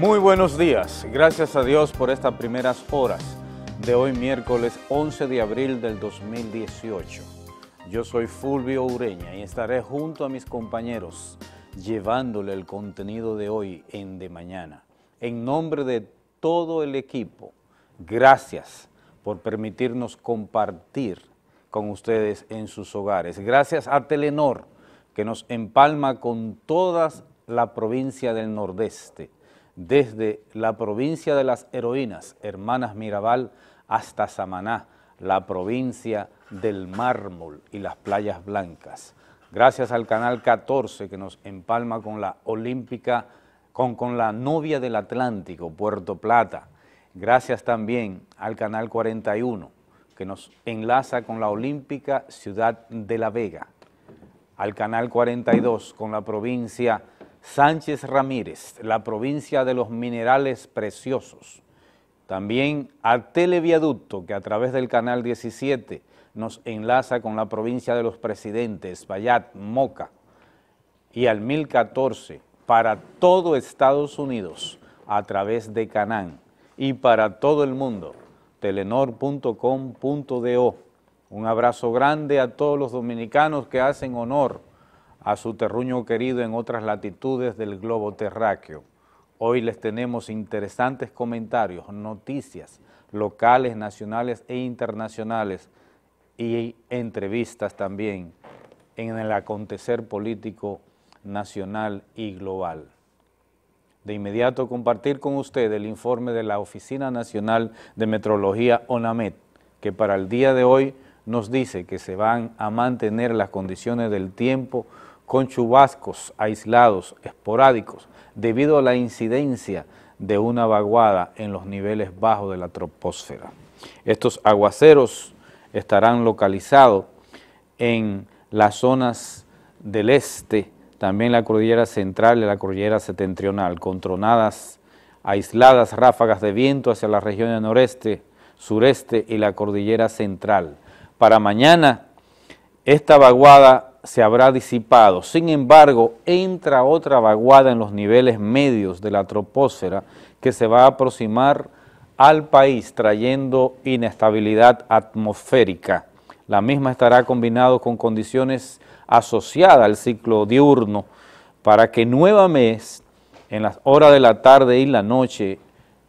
Muy buenos días, gracias a Dios por estas primeras horas de hoy miércoles 11 de abril del 2018. Yo soy Fulvio Ureña y estaré junto a mis compañeros llevándole el contenido de hoy en De Mañana. En nombre de todo el equipo, gracias por permitirnos compartir con ustedes en sus hogares. Gracias a Telenor que nos empalma con toda la provincia del Nordeste. Desde la provincia de las heroínas, Hermanas Mirabal, hasta Samaná, la provincia del mármol y las playas blancas. Gracias al Canal 14 que nos empalma con la Olímpica, con la novia del Atlántico, Puerto Plata. Gracias también al Canal 41 que nos enlaza con la Olímpica Ciudad de la Vega. Al Canal 42 con la provincia Sánchez Ramírez, la provincia de los minerales preciosos. También a Televiaducto, que a través del Canal 17 nos enlaza con la provincia de los Presidentes, Bayat, Moca. Y al 1014 para todo Estados Unidos a través de Canaán. Y para todo el mundo, telenor.com.do. Un abrazo grande a todos los dominicanos que hacen honor a su terruño querido en otras latitudes del globo terráqueo. Hoy les tenemos interesantes comentarios, noticias locales, nacionales e internacionales y entrevistas también en el acontecer político nacional y global. De inmediato compartir con ustedes el informe de la Oficina Nacional de Meteorología ONAMET, que para el día de hoy nos dice que se van a mantener las condiciones del tiempo con chubascos aislados, esporádicos, debido a la incidencia de una vaguada en los niveles bajos de la troposfera. Estos aguaceros estarán localizados en las zonas del este, también la cordillera central y la cordillera septentrional, con tronadas aisladas, ráfagas de viento hacia las regiones noreste, sureste y la cordillera central. Para mañana, esta vaguada se habrá disipado. Sin embargo, entra otra vaguada en los niveles medios de la troposfera que se va a aproximar al país trayendo inestabilidad atmosférica. La misma estará combinado con condiciones asociadas al ciclo diurno para que nuevamente en las horas de la tarde y la noche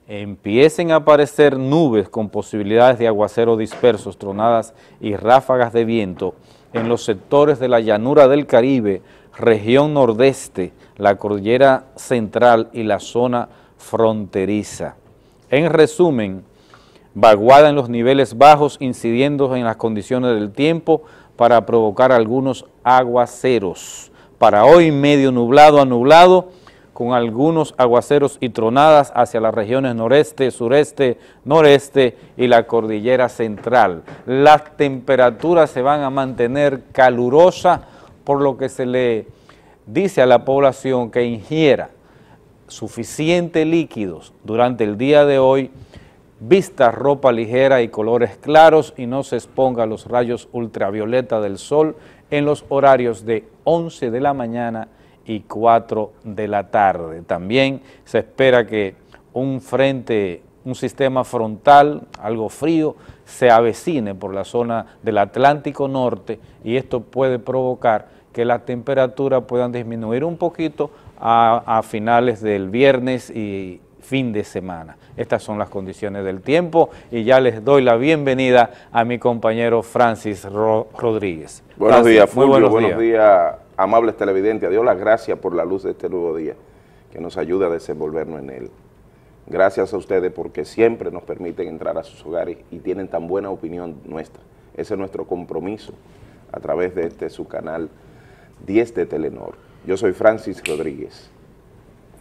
empiecen a aparecer nubes con posibilidades de aguaceros dispersos, tronadas y ráfagas de viento en los sectores de la llanura del Caribe, región nordeste, la cordillera central y la zona fronteriza. En resumen, vaguada en los niveles bajos incidiendo en las condiciones del tiempo para provocar algunos aguaceros. Para hoy medio nublado a nublado, con algunos aguaceros y tronadas hacia las regiones noreste, sureste, noreste y la cordillera central. Las temperaturas se van a mantener calurosas, por lo que se le dice a la población que ingiera suficientes líquidos durante el día de hoy, vista ropa ligera y colores claros y no se exponga a los rayos ultravioleta del sol en los horarios de 11 de la mañana y 4 de la tarde. También se espera que un sistema frontal, algo frío, se avecine por la zona del Atlántico Norte y esto puede provocar que las temperaturas puedan disminuir un poquito a finales del viernes y fin de semana. Estas son las condiciones del tiempo y ya les doy la bienvenida a mi compañero Francis Rodríguez. Buenos días, Fulvio. Muy buenos días, amables televidentes. A Dios las gracias por la luz de este nuevo día que nos ayuda a desenvolvernos en él. Gracias a ustedes porque siempre nos permiten entrar a sus hogares y tienen tan buena opinión nuestra. Ese es nuestro compromiso a través de su canal 10 de Telenor. Yo soy Francis Rodríguez.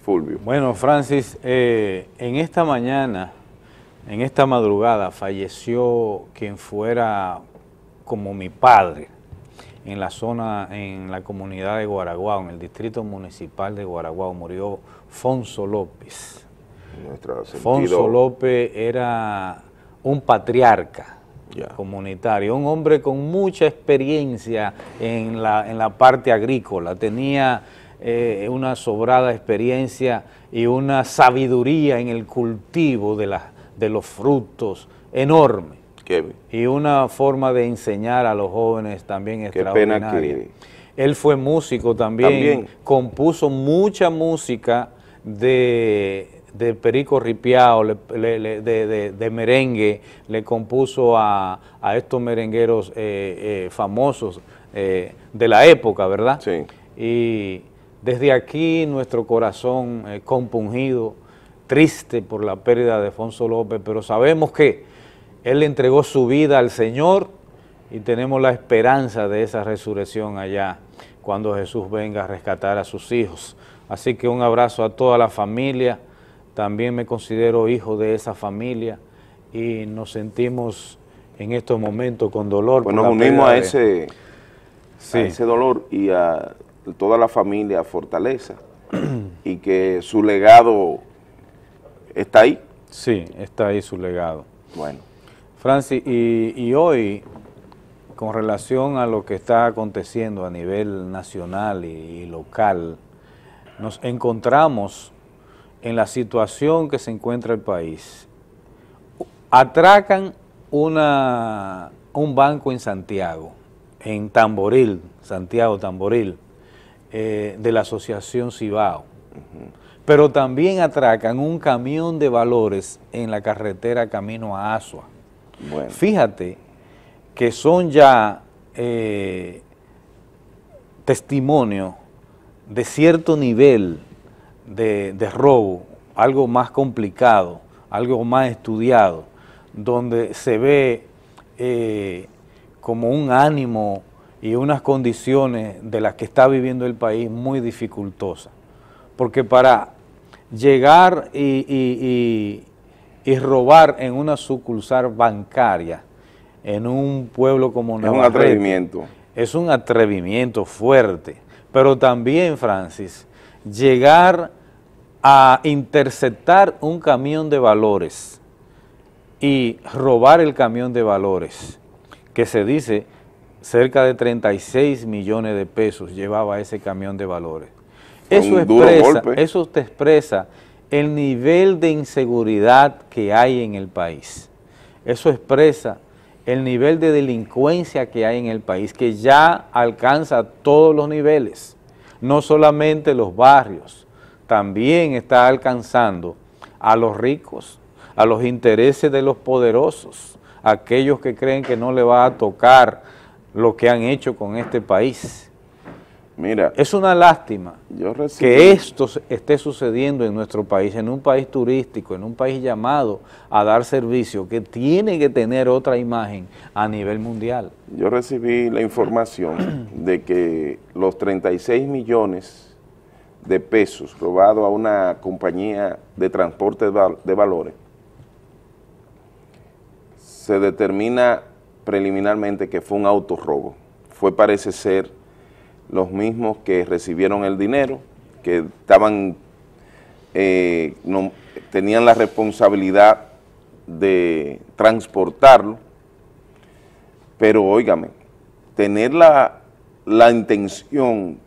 Fulvio. Bueno, Francis, en esta mañana, en esta madrugada, falleció quien fuera como mi padre, en la zona, en la comunidad de Guaraguao, en el distrito municipal de Guaraguao, murió Fonso López. Fonso López era un patriarca comunitario, un hombre con mucha experiencia en la parte agrícola, tenía una sobrada experiencia y una sabiduría en el cultivo de los frutos enorme. Y una forma de enseñar a los jóvenes también extraordinaria. Qué pena que... Él fue músico también, compuso mucha música de Perico Ripiao, de merengue, le compuso a estos merengueros famosos de la época, ¿verdad? Sí. Y desde aquí nuestro corazón compungido, triste por la pérdida de Afonso López, pero sabemos que él le entregó su vida al Señor y tenemos la esperanza de esa resurrección allá cuando Jesús venga a rescatar a sus hijos. Así que un abrazo a toda la familia. También me considero hijo de esa familia y nos sentimos en estos momentos con dolor. Pues nos unimos a ese dolor y a toda la familia Fortaleza y que su legado está ahí. Sí, está ahí su legado. Bueno. Francis, y hoy, con relación a lo que está aconteciendo a nivel nacional y local, nos encontramos en la situación que se encuentra el país. Atracan un banco en Santiago, en Tamboril, Santiago Tamboril, de la Asociación Cibao. Uh-huh. Pero también atracan un camión de valores en la carretera camino a Asua. Bueno. Fíjate que son ya testimonio de cierto nivel de robo, algo más complicado, algo más estudiado, donde se ve como un ánimo y unas condiciones de las que está viviendo el país muy dificultosas. Porque para llegar y robar en una sucursal bancaria, en un pueblo como Navarrete, es un atrevimiento. Es un atrevimiento fuerte. Pero también, Francis, llegar a interceptar un camión de valores y robar el camión de valores, que se dice cerca de 36 millones de pesos llevaba ese camión de valores. Eso te expresa el nivel de inseguridad que hay en el país. Eso expresa el nivel de delincuencia que hay en el país, que ya alcanza todos los niveles, no solamente los barrios, también está alcanzando a los ricos, a los intereses de los poderosos, aquellos que creen que no le va a tocar lo que han hecho con este país. Mira, es una lástima que esto esté sucediendo en nuestro país, en un país turístico, en un país llamado a dar servicio, que tiene que tener otra imagen a nivel mundial. Yo recibí la información de que los 36 millones de pesos robados a una compañía de transporte de valores, se determina preliminarmente que fue un autorrobo. Fue, parece ser, los mismos que recibieron el dinero, que estaban tenían la responsabilidad de transportarlo, pero óigame, tener la intención,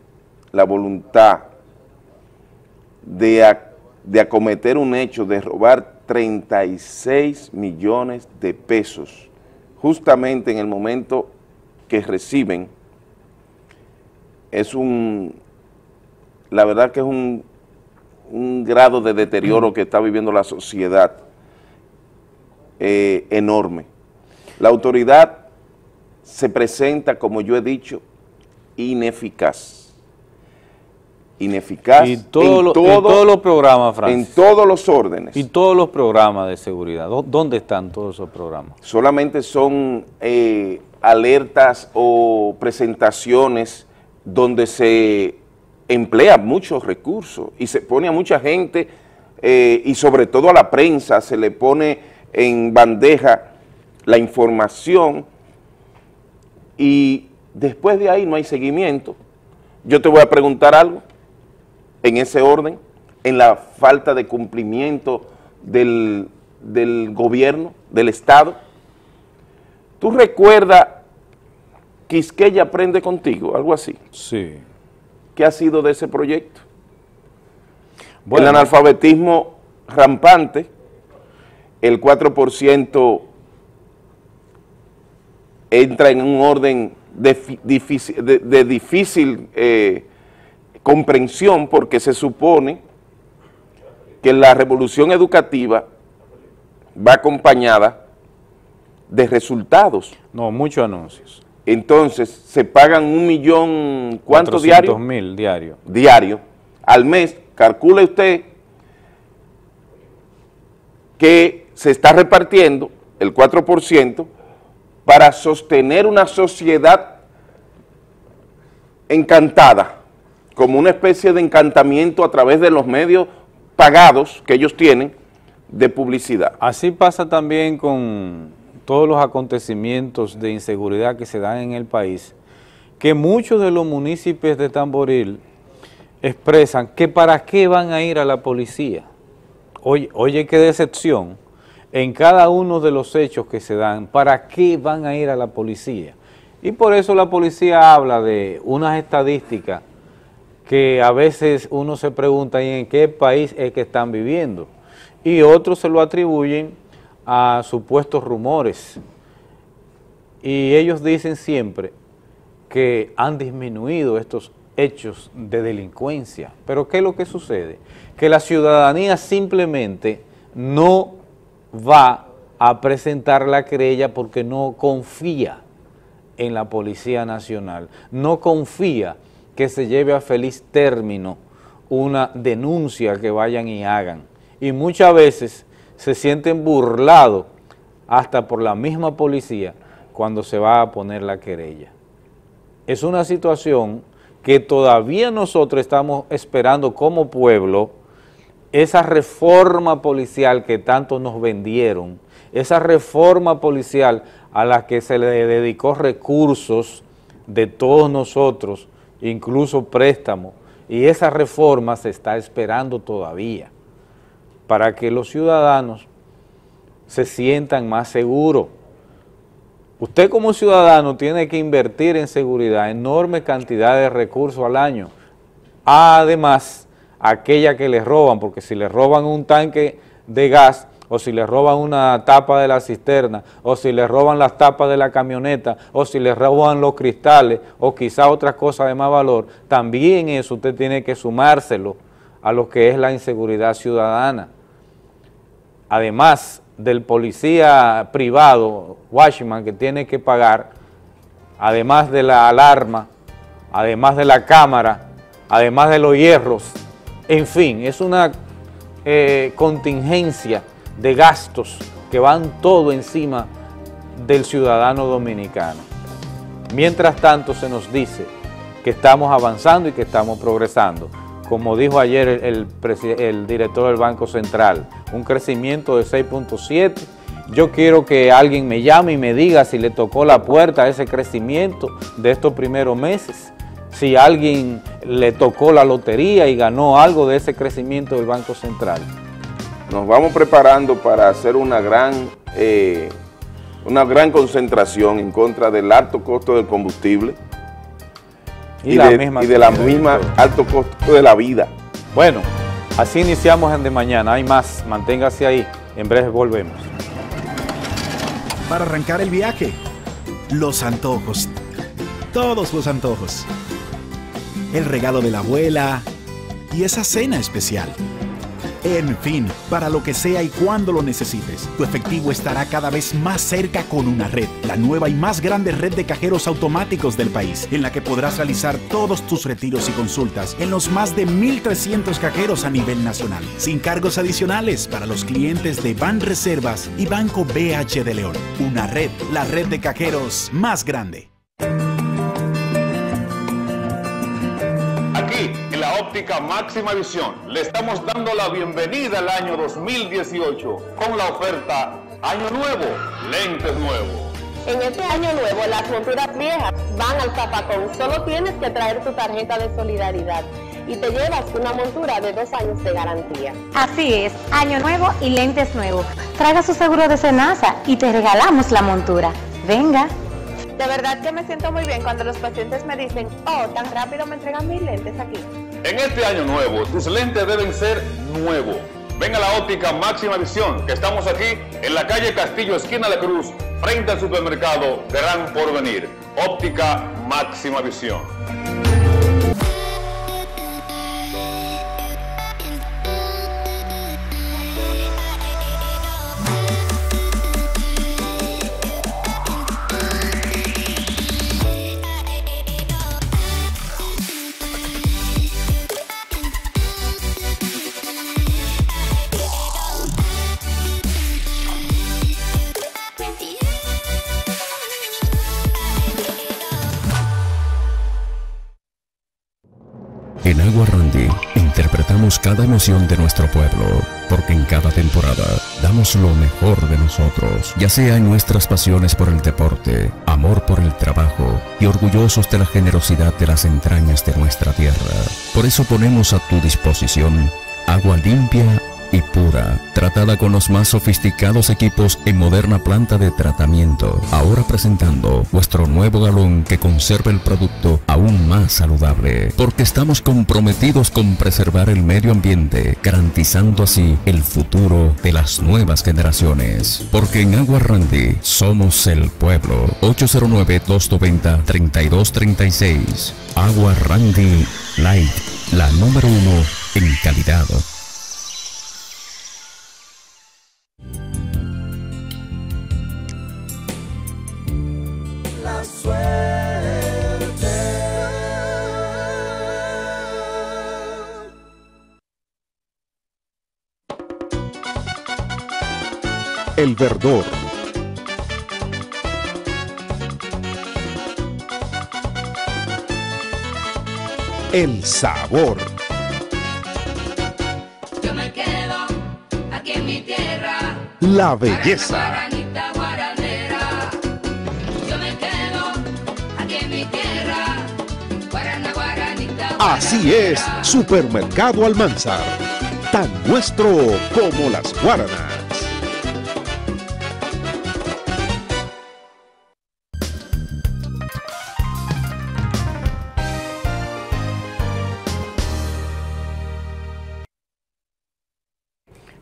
la voluntad de acometer un hecho, de robar 36 millones de pesos, justamente en el momento que reciben, la verdad que es un grado de deterioro que está viviendo la sociedad enorme. La autoridad se presenta, como yo he dicho, ineficaz. Ineficaz en todos los programas, Francis. En todos los órdenes. Y todos los programas de seguridad. ¿Dónde están todos esos programas? Solamente son alertas o presentaciones donde se emplean muchos recursos y se pone a mucha gente y sobre todo a la prensa se le pone en bandeja la información y después de ahí no hay seguimiento. Yo te voy a preguntar algo en ese orden, en la falta de cumplimiento del gobierno, del Estado. ¿Tú recuerdas Quisqueya Aprende Contigo, algo así? Sí. ¿qué ha sido de ese proyecto? Bueno. El analfabetismo rampante, el 4% entra en un orden de difícil comprensión, porque se supone que la revolución educativa va acompañada de resultados. No, muchos anuncios. Entonces, se pagan 1.000.000, ¿cuánto diario? 400.000 diario. Diario, al mes. Calcule usted que se está repartiendo el 4% para sostener una sociedad encantada, como una especie de encantamiento a través de los medios pagados que ellos tienen de publicidad. Así pasa también con todos los acontecimientos de inseguridad que se dan en el país, que muchos de los municipios de Tamboril expresan que para qué van a ir a la policía. Oye, qué decepción, en cada uno de los hechos que se dan, ¿para qué van a ir a la policía? Y por eso la policía habla de unas estadísticas que a veces uno se pregunta en qué país es que están viviendo, y otros se lo atribuyen a supuestos rumores, y ellos dicen siempre que han disminuido estos hechos de delincuencia. Pero ¿qué es lo que sucede? Que la ciudadanía simplemente no va a presentar la querella porque no confía en la Policía Nacional, no confía que se lleve a feliz término una denuncia que vayan y hagan, y muchas veces se sienten burlados hasta por la misma policía cuando se va a poner la querella. Es una situación que todavía nosotros estamos esperando como pueblo, esa reforma policial que tanto nos vendieron, esa reforma policial a la que se le dedicó recursos de todos nosotros, incluso préstamos, y esa reforma se está esperando todavía, para que los ciudadanos se sientan más seguros. Usted como ciudadano tiene que invertir en seguridad enorme cantidad de recursos al año, además aquella que les roban, porque si les roban un tanque de gas, o si les roban una tapa de la cisterna, o si les roban las tapas de la camioneta, o si les roban los cristales, o quizá otras cosas de más valor, también eso usted tiene que sumárselo a lo que es la inseguridad ciudadana. Además del policía privado, watchman, que tiene que pagar, además de la alarma, además de la cámara, además de los hierros, en fin, es una contingencia de gastos que van todo encima del ciudadano dominicano. Mientras tanto se nos dice que estamos avanzando y que estamos progresando. Como dijo ayer el director del Banco Central, un crecimiento de 6.7. Yo quiero que alguien me llame y me diga si le tocó la puerta a ese crecimiento de estos primeros meses, si alguien le tocó la lotería y ganó algo de ese crecimiento del Banco Central. Nos vamos preparando para hacer una gran concentración en contra del alto costo del combustible y de la misma alto costo de la vida. Bueno, así iniciamos en De Mañana. Hay más, manténgase ahí, en breve volvemos. Para arrancar el viaje, los antojos, todos los antojos, el regalo de la abuela y esa cena especial. En fin, para lo que sea y cuando lo necesites, tu efectivo estará cada vez más cerca con una red, la nueva y más grande red de cajeros automáticos del país, en la que podrás realizar todos tus retiros y consultas en los más de 1.300 cajeros a nivel nacional, sin cargos adicionales para los clientes de Banreservas y Banco BH de León. Una red, la red de cajeros más grande. Óptica Máxima Visión, le estamos dando la bienvenida al año 2018 con la oferta Año Nuevo, Lentes Nuevos. En este Año Nuevo las monturas viejas van al zapacón, solo tienes que traer tu tarjeta de solidaridad y te llevas una montura de 2 años de garantía. Así es, Año Nuevo y Lentes Nuevos. Traiga su seguro de Senasa y te regalamos la montura. Venga. De verdad que me siento muy bien cuando los pacientes me dicen, oh, tan rápido me entregan mis lentes aquí. En este año nuevo, tus lentes deben ser nuevos. Ven a la óptica Máxima Visión, que estamos aquí en la calle Castillo, esquina de Cruz, frente al supermercado Gran Porvenir. Óptica Máxima Visión. En Agua Randy interpretamos cada emoción de nuestro pueblo, porque en cada temporada damos lo mejor de nosotros, ya sea en nuestras pasiones por el deporte, amor por el trabajo y orgullosos de la generosidad de las entrañas de nuestra tierra. Por eso ponemos a tu disposición agua limpia y pura, tratada con los más sofisticados equipos en moderna planta de tratamiento. Ahora presentando nuestro nuevo galón que conserva el producto aún más saludable, porque estamos comprometidos con preservar el medio ambiente, garantizando así el futuro de las nuevas generaciones. Porque en Agua Randy somos el pueblo. 809-290-3236. Agua Randy Light, la número 1 en calidad. El Verdor. El sabor. Yo me quedo aquí en mi tierra. La belleza. Guaranita, guaranera. Yo me quedo aquí en mi tierra. Guarana, guaranita, guaranera. Así es, Supermercado Almanzar. Tan nuestro como las guaranas.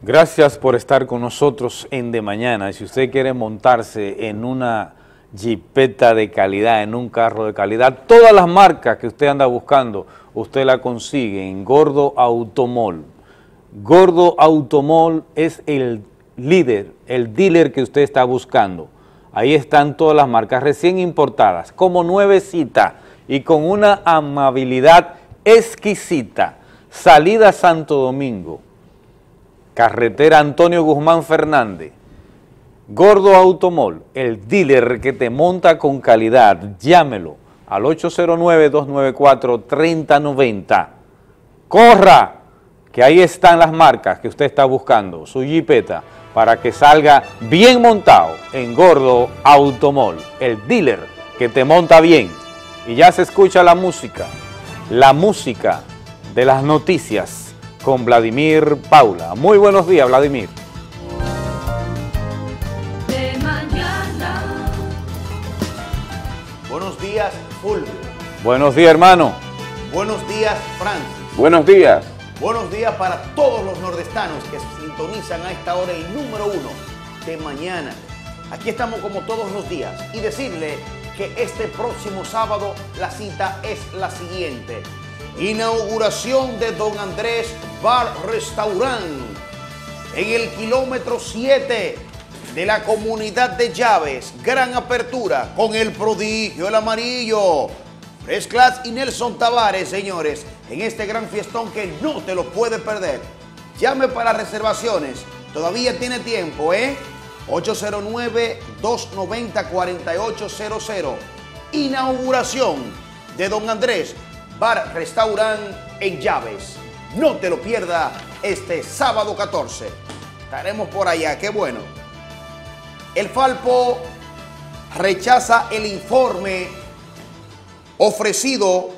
Gracias por estar con nosotros en De Mañana. Si usted quiere montarse en una jipeta de calidad, en un carro de calidad, todas las marcas que usted anda buscando, usted la consigue en Gordo Automall. Gordo Automall es el líder, el dealer que usted está buscando. Ahí están todas las marcas recién importadas, como nuevecita y con una amabilidad exquisita. Salida Santo Domingo, carretera Antonio Guzmán Fernández. Gordo Automall, el dealer que te monta con calidad. Llámelo al 809-294-3090. ¡Corra! Que ahí están las marcas que usted está buscando, su jipeta, para que salga bien montado en Gordo Automall, el dealer que te monta bien. Y ya se escucha la música de las noticias, con Vladimir Paula. Muy buenos días, Vladimir. De mañana. Buenos días, Fulvio. Buenos días, hermano. Buenos días, Francis. Buenos días. Buenos días para todos los nordestanos que sintonizan a esta hora el número 1 de mañana. Aquí estamos como todos los días y decirle que este próximo sábado la cita es la siguiente. Inauguración de Don Andrés Bar Restaurant en el kilómetro 7 de la comunidad de Llaves. Gran apertura con el prodigio, el amarillo, Fresclas y Nelson Tavares, señores, en este gran fiestón que no te lo puede perder. Llame para reservaciones, todavía tiene tiempo, 809-290-4800. Inauguración de Don Andrés Bar Restaurant en Llaves. No te lo pierdas este sábado 14. Estaremos por allá, qué bueno. El Falpo rechaza el informe ofrecido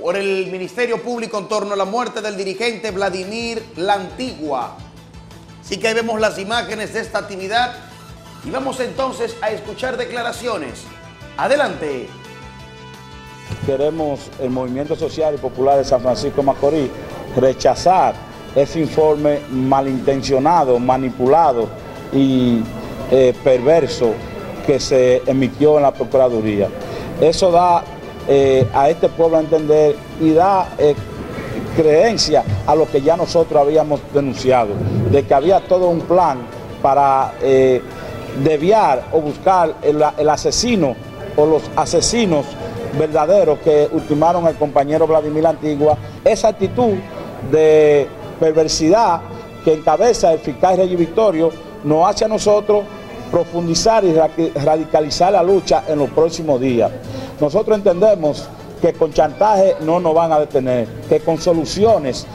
por el Ministerio Público en torno a la muerte del dirigente Vladimir La Antigua. Así que ahí vemos las imágenes de esta actividad y vamos entonces a escuchar declaraciones Adelante. Queremos el Movimiento Social y Popular de San Francisco de Macorís rechazar ese informe malintencionado, manipulado y perverso que se emitió en la Procuraduría. Eso da a este pueblo a entender y da creencia a lo que ya nosotros habíamos denunciado, de que había todo un plan para desviar o buscar el asesino o los asesinos verdaderos que ultimaron al compañero Vladimir Antigua. Esa actitud de perversidad que encabeza el fiscal Reyes Victorio nos hace a nosotros profundizar y radicalizar la lucha en los próximos días. Nosotros entendemos que con chantaje no nos van a detener, que con soluciones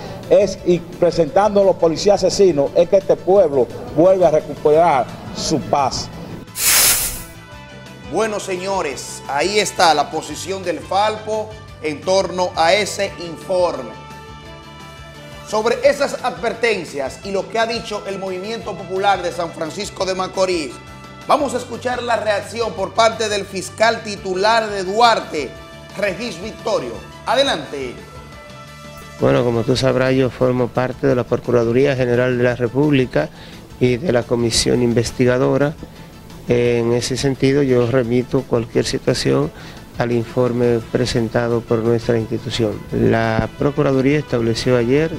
y presentando a los policías asesinos es que este pueblo vuelve a recuperar su paz. Bueno, señores, ahí está la posición del Falpo en torno a ese informe. Sobre esas advertencias y lo que ha dicho el Movimiento Popular de San Francisco de Macorís, vamos a escuchar la reacción por parte del fiscal titular de Duarte, Reyes Victorio. Adelante. Bueno, como tú sabrás, yo formo parte de la Procuraduría General de la República y de la Comisión Investigadora. En ese sentido, yo remito cualquier situación al informe presentado por nuestra institución. La Procuraduría estableció ayer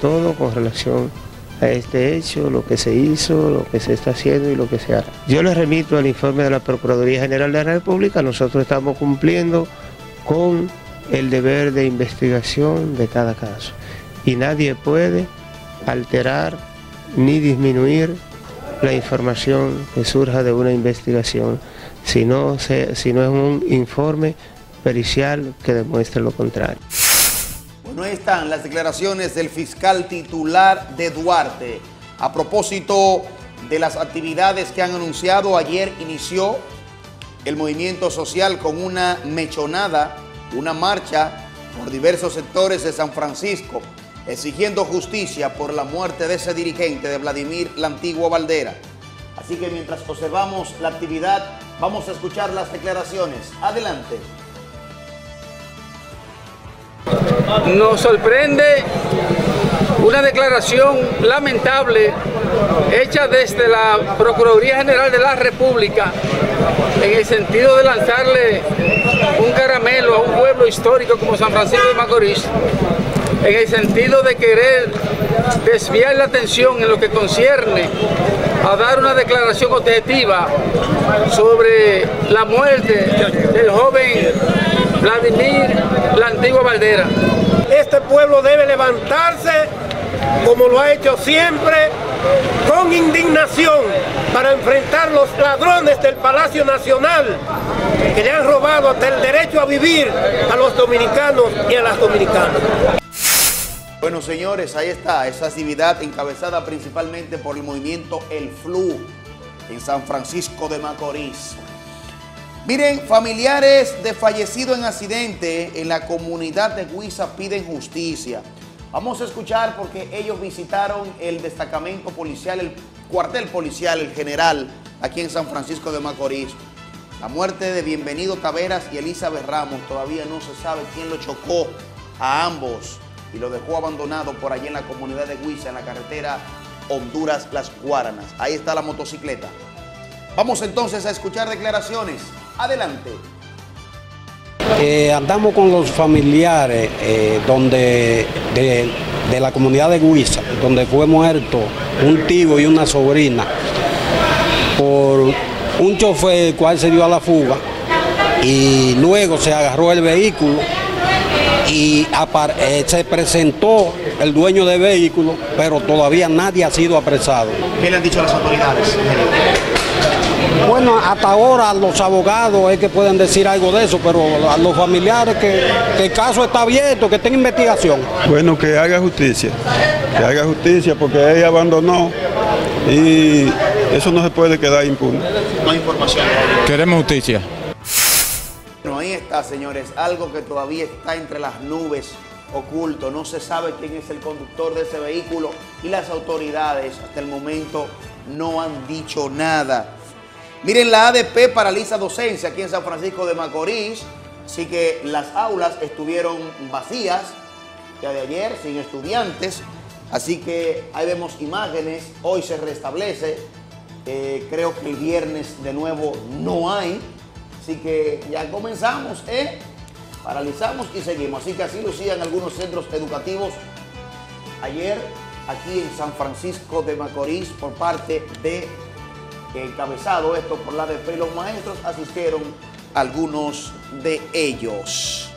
todo con relación a este hecho, lo que se hizo, lo que se está haciendo y lo que se hará. Yo les remito al informe de la Procuraduría General de la República. Nosotros estamos cumpliendo con el deber de investigación de cada caso y nadie puede alterar ni disminuir la información que surja de una investigación, si no es un informe pericial que demuestre lo contrario. Bueno, ahí están las declaraciones del fiscal titular de Duarte. A propósito de las actividades que han anunciado, ayer inició el movimiento social con una mechonada, una marcha por diversos sectores de San Francisco, exigiendo justicia por la muerte de ese dirigente, de Vladimir la Antigua Valdera. Así que mientras observamos la actividad, vamos a escuchar las declaraciones. Adelante. Nos sorprende una declaración lamentable hecha desde la Procuraduría General de la República en el sentido de lanzarle un caramelo a un pueblo histórico como San Francisco de Macorís, en el sentido de querer desviar la atención en lo que concierne a dar una declaración objetiva sobre la muerte del joven Vladimir la Antigua Valdera. Este pueblo debe levantarse como lo ha hecho siempre, con indignación, para enfrentar los ladrones del Palacio Nacional que le han robado hasta el derecho a vivir a los dominicanos y a las dominicanas. Bueno, señores, ahí está esa actividad encabezada principalmente por el movimiento El Flu en San Francisco de Macorís. Miren, familiares de fallecido en accidente en la comunidad de Huiza piden justicia. Vamos a escuchar porque ellos visitaron el destacamento policial, el cuartel policial, el general, aquí en San Francisco de Macorís. La muerte de Bienvenido Taveras y Elizabeth Ramos, todavía no se sabe quién lo chocó a ambos y lo dejó abandonado por allí en la comunidad de Huiza, en la carretera Honduras-Las Guaranas. Ahí está la motocicleta. Vamos entonces a escuchar declaraciones. Adelante. Andamos con los familiares de la comunidad de Huiza, donde fue muerto un tío y una sobrina por un chofer el cual se dio a la fuga y luego se agarró el vehículo y se presentó el dueño del vehículo, pero todavía nadie ha sido apresado. ¿Qué le han dicho a las autoridades? Bueno, hasta ahora los abogados es que pueden decir algo de eso, pero a los familiares que el caso está abierto, que está en investigación. Bueno, que haga justicia porque ella abandonó y eso no se puede quedar impune. No hay información. Queremos justicia. Bueno, ahí está, señores, algo que todavía está entre las nubes, oculto. No se sabe quién es el conductor de ese vehículo y las autoridades hasta el momento no han dicho nada. Miren, la ADP paraliza docencia aquí en San Francisco de Macorís, así que las aulas estuvieron vacías ya de ayer, sin estudiantes, así que ahí vemos imágenes, hoy se restablece, creo que el viernes de nuevo no hay, así que ya comenzamos, paralizamos y seguimos, así que así lucían algunos centros educativos ayer aquí en San Francisco de Macorís por parte de encabezado esto por la ADP, los maestros asistieron algunos de ellos.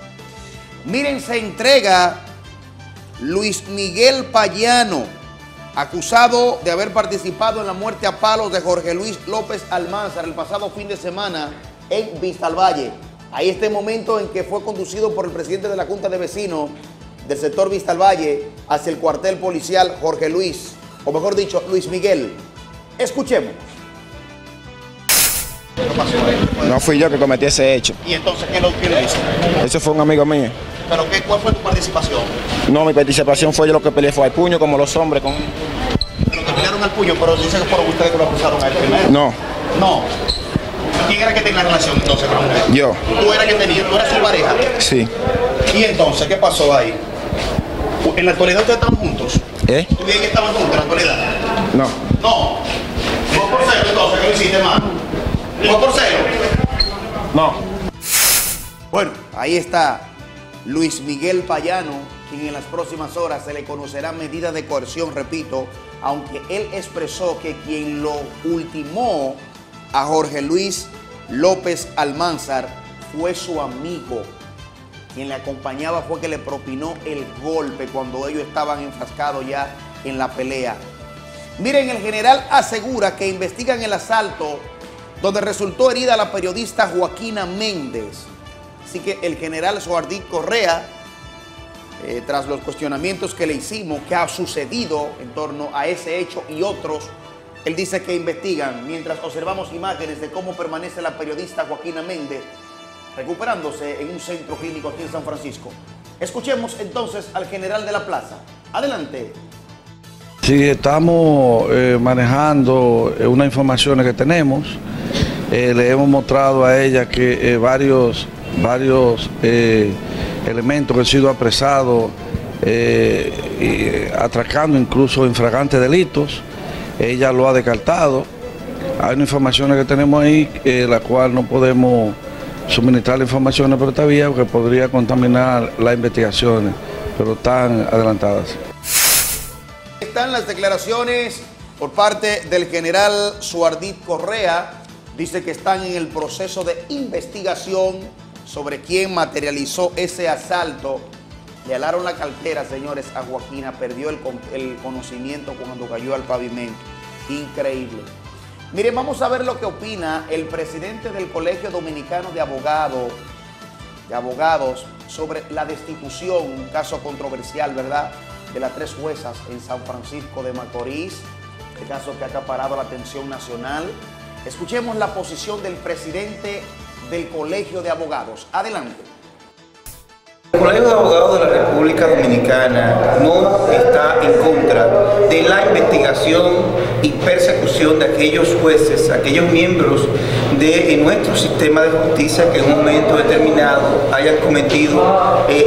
Miren, se entrega Luis Miguel Payano, acusado de haber participado en la muerte a palos de Jorge Luis López Almanzar el pasado fin de semana en Vistalvalle. Ahí este momento en que fue conducido por el presidente de la Junta de Vecinos del sector Vistalvalle hacia el cuartel policial Jorge Luis, o mejor dicho, Luis Miguel. Escuchemos. No fui yo que cometí ese hecho. ¿Y entonces qué lo hizo? Eso fue un amigo mío. ¿Pero cuál fue tu participación? No, mi participación fue yo lo que peleé fue al puño, como los hombres. ¿Pero que pelearon al puño? Pero dicen que fueron ustedes que lo acusaron a él primero. No. No. ¿Quién era que tenía la relación entonces con usted? Yo. ¿Tú eras que tenía? ¿Tú eras su pareja? Sí. ¿Y entonces qué pasó ahí? ¿En la actualidad ustedes están juntos? ¿Tú bien que estaban juntos en la actualidad? No. No. ¿Vos por cero entonces que lo hiciste más? ¿Vos por cero? No. Bueno, ahí está Luis Miguel Payano, quien en las próximas horas se le conocerá medida de coerción, repito, aunque él expresó que quien lo ultimó a Jorge Luis López Almanzar fue su amigo. Quien le acompañaba fue que le propinó el golpe cuando ellos estaban enfrascados ya en la pelea. Miren, el general asegura que investigan el asalto donde resultó herida la periodista Joaquina Méndez. Así que el general Soardí Correa, tras los cuestionamientos que le hicimos, que ha sucedido en torno a ese hecho y otros, él dice que investigan, mientras observamos imágenes de cómo permanece la periodista Joaquina Méndez, recuperándose en un centro clínico aquí en San Francisco. Escuchemos entonces al general de la plaza. Adelante. Sí, estamos manejando unas informaciones que tenemos. Le hemos mostrado a ella que varios elementos que han sido apresados, atracando incluso infragantes delitos. Ella lo ha descartado. Hay unas informaciones que tenemos ahí, la cual no podemos suministrar la información por esta vía porque podría contaminar las investigaciones, pero están adelantadas. Están las declaraciones por parte del general Soardí Correa. Dice que están en el proceso de investigación sobre quién materializó ese asalto. Le alaron la cartera, señores, a Joaquina. Perdió el conocimiento cuando cayó al pavimento. Increíble. Miren, vamos a ver lo que opina el presidente del Colegio Dominicano de Abogados sobre la destitución, un caso controversial, ¿verdad?, de las tres juezas en San Francisco de Macorís, el caso que ha acaparado la atención nacional. Escuchemos la posición del presidente del Colegio de Abogados. Adelante. El Colegio de Abogados de la República Dominicana no está en contra de la investigación y persecución de aquellos jueces, aquellos miembros de nuestro sistema de justicia que en un momento determinado hayan cometido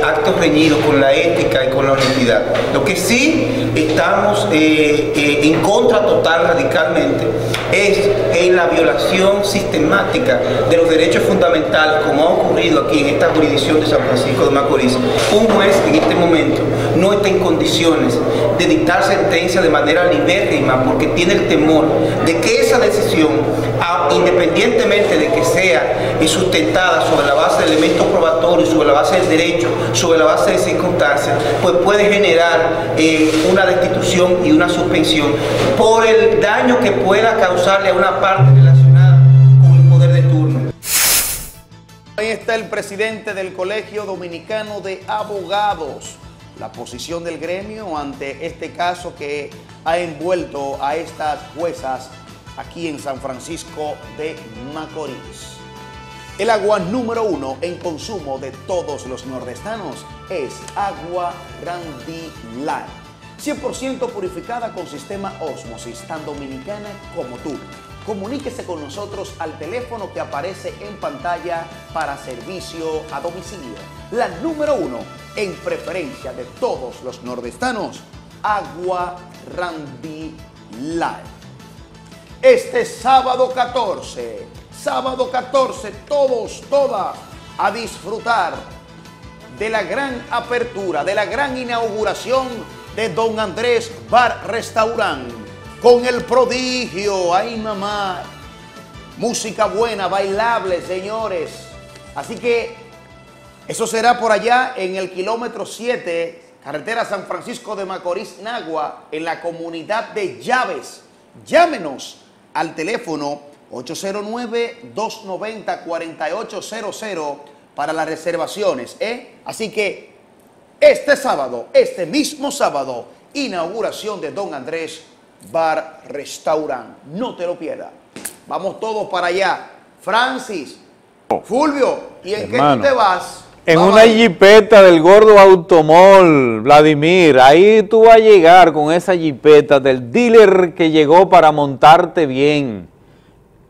actos reñidos con la ética y con la honestidad. Lo que sí estamos en contra total, radicalmente, es en la violación sistemática de los derechos fundamentales, como ha ocurrido aquí en esta jurisdicción de San Francisco de Macorís. Un juez en este momento no está en condiciones de dictar sentencia de manera libérrima porque tiene el temor de que esa decisión, independientemente de que sea sustentada sobre la base de elementos probatorios, sobre la base del derecho, sobre la base de circunstancias, pues puede generar una destitución y una suspensión por el daño que pueda causarle a una parte de la sociedad. Ahí está el presidente del Colegio Dominicano de Abogados. La posición del gremio ante este caso que ha envuelto a estas juezas aquí en San Francisco de Macorís. El agua número 1 en consumo de todos los nordestanos es agua Grandilar. 100% purificada con sistema ósmosis, tan dominicana como tú. comuníquese con nosotros al teléfono que aparece en pantalla para servicio a domicilio. La número 1 en preferencia de todos los nordestanos, Agua Randy Live. Este sábado 14, todos, todas, a disfrutar de la gran apertura, de la gran inauguración de Don Andrés Bar Restaurant, con el prodigio, ay mamá, música buena, bailable, señores. Así que eso será por allá en el kilómetro 7, carretera San Francisco de Macorís, Nagua, en la comunidad de Llaves. Llámenos al teléfono 809-290-4800 para las reservaciones, ¿eh? Así que este mismo sábado, inauguración de Don Andrés Bar Restaurant. No te lo pierdas. Vamos todos para allá. Francis, Fulvio, ¿y en hermano, qué tú te vas? En una jipeta del Gordo Automol, Vladimir. Ahí tú vas a llegar con esa jipeta del dealer que llegó para montarte bien.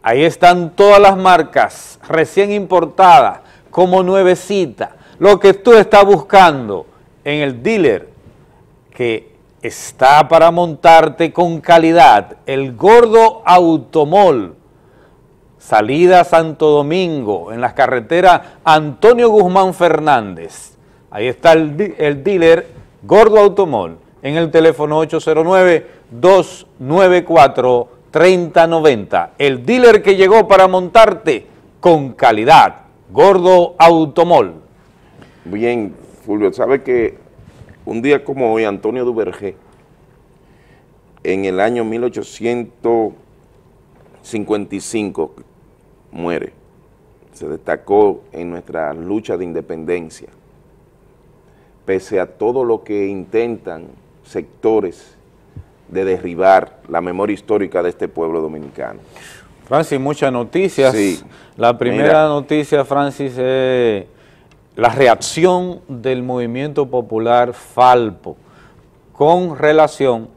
Ahí están todas las marcas recién importadas, como nuevecita. Lo que tú estás buscando en el dealer que está para montarte con calidad. El Gordo Automol. Salida Santo Domingo, en las carreteras Antonio Guzmán Fernández. Ahí está el dealer Gordo Automol, en el teléfono 809-294-3090. El dealer que llegó para montarte con calidad, Gordo Automol. Bien, Fulvio, ¿sabe que un día como hoy, Antonio Duvergé, en el año 1855, muere, se destacó en nuestra lucha de independencia, pese a todo lo que intentan sectores de derribar la memoria histórica de este pueblo dominicano. Francis, muchas noticias. Sí. La primera noticia, Francis, es la reacción del movimiento popular Falpo con relación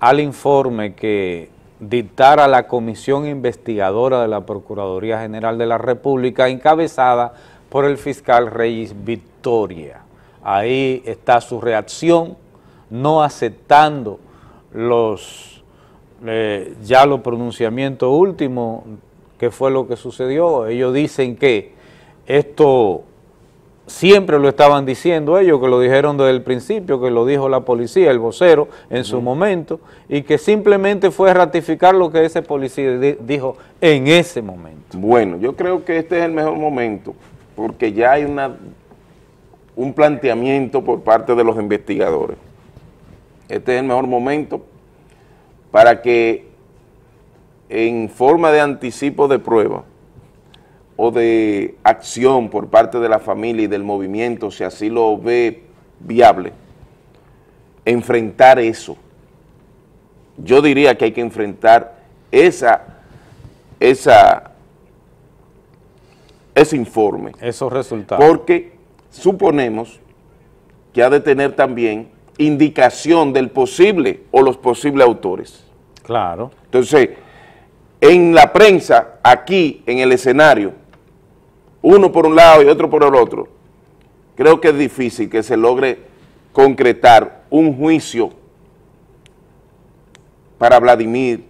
al informe que dictara la Comisión Investigadora de la Procuraduría General de la República, encabezada por el fiscal Reyes Victoria. Ahí está su reacción, no aceptando los pronunciamientos últimos, que fue lo que sucedió. Ellos dicen que esto siempre lo estaban diciendo ellos, que lo dijeron desde el principio, que lo dijo la policía, el vocero, en su momento, y que simplemente fue ratificar lo que ese policía dijo en ese momento. Bueno, yo creo que este es el mejor momento, porque ya hay un planteamiento por parte de los investigadores. Este es el mejor momento para que, en forma de anticipo de prueba o de acción por parte de la familia y del movimiento, si así lo ve viable, enfrentar eso. Yo diría que hay que enfrentar ese informe. Esos resultados. Porque suponemos que ha de tener también indicación del posible o los posibles autores. Claro. Entonces, en la prensa, aquí, en el escenario, uno por un lado y otro por el otro, creo que es difícil que se logre concretar un juicio para Vladimir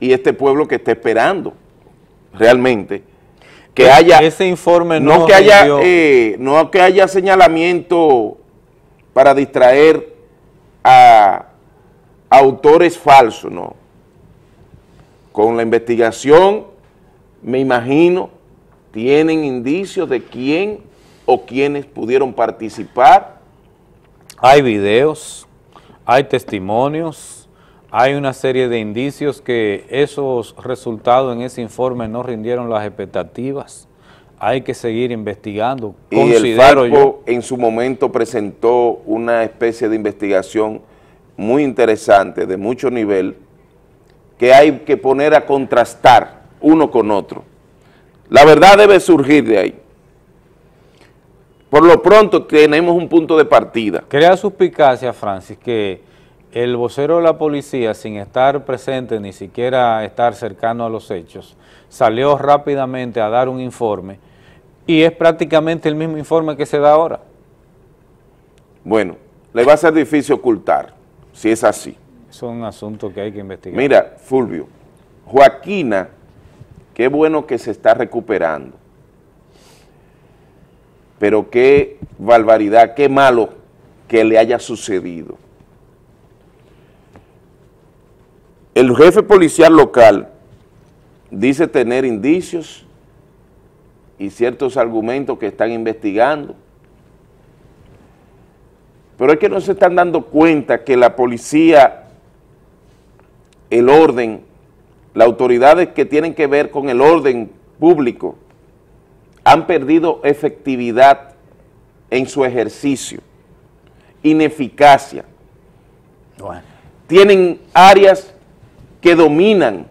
y este pueblo que está esperando realmente que haya ese informe, no que haya señalamiento para distraer a autores falsos, no. Con la investigación, me imagino, tienen indicios de quién o quiénes pudieron participar. Hay videos, hay testimonios, hay una serie de indicios que esos resultados en ese informe no rindieron las expectativas. Hay que seguir investigando. Y el Falpo en su momento presentó una especie de investigación muy interesante, de mucho nivel, que hay que poner a contrastar uno con otro. La verdad debe surgir de ahí. Por lo pronto tenemos un punto de partida. Crea suspicacia, Francis, que El vocero de la policía, sin estar presente ni siquiera estar cercano a los hechos, salió rápidamente a dar un informe y es prácticamente el mismo informe que se da ahora. Bueno, le va a ser difícil ocultar si es así. Es un asunto que hay que investigar. Mira, Fulvio, Joaquina, qué bueno que se está recuperando, pero qué barbaridad, qué malo que le haya sucedido. El jefe policial local dice tener indicios y ciertos argumentos que están investigando, pero es que no se están dando cuenta que la policía, el orden, las autoridades que tienen que ver con el orden público han perdido efectividad en su ejercicio, ineficacia. Bueno. Tienen áreas que dominan.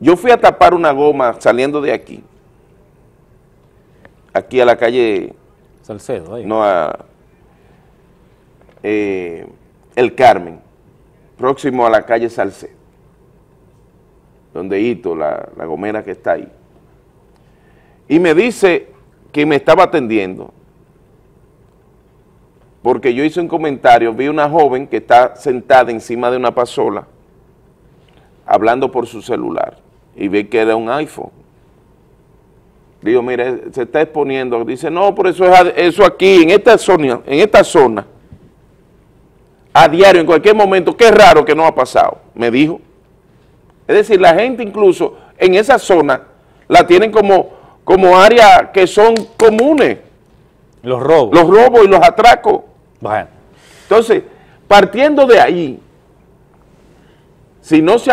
Yo fui a tapar una goma saliendo de aquí, aquí a la calle Salcedo, ahí. No, a El Carmen, próximo a la calle Salcedo, donde Hito, la gomera que está ahí, y me dice que me estaba atendiendo, porque yo hice un comentario, vi una joven que está sentada encima de una pasola, hablando por su celular, y ve que era un iPhone. Digo, mire, se está exponiendo. Dice, no, por eso es eso aquí, en esta zona, a diario, en cualquier momento, qué raro que no ha pasado, me dijo. Es decir, la gente incluso en esa zona la tienen como área que son comunes. Los robos. Los robos y los atracos. Bueno. Entonces, partiendo de ahí, si no se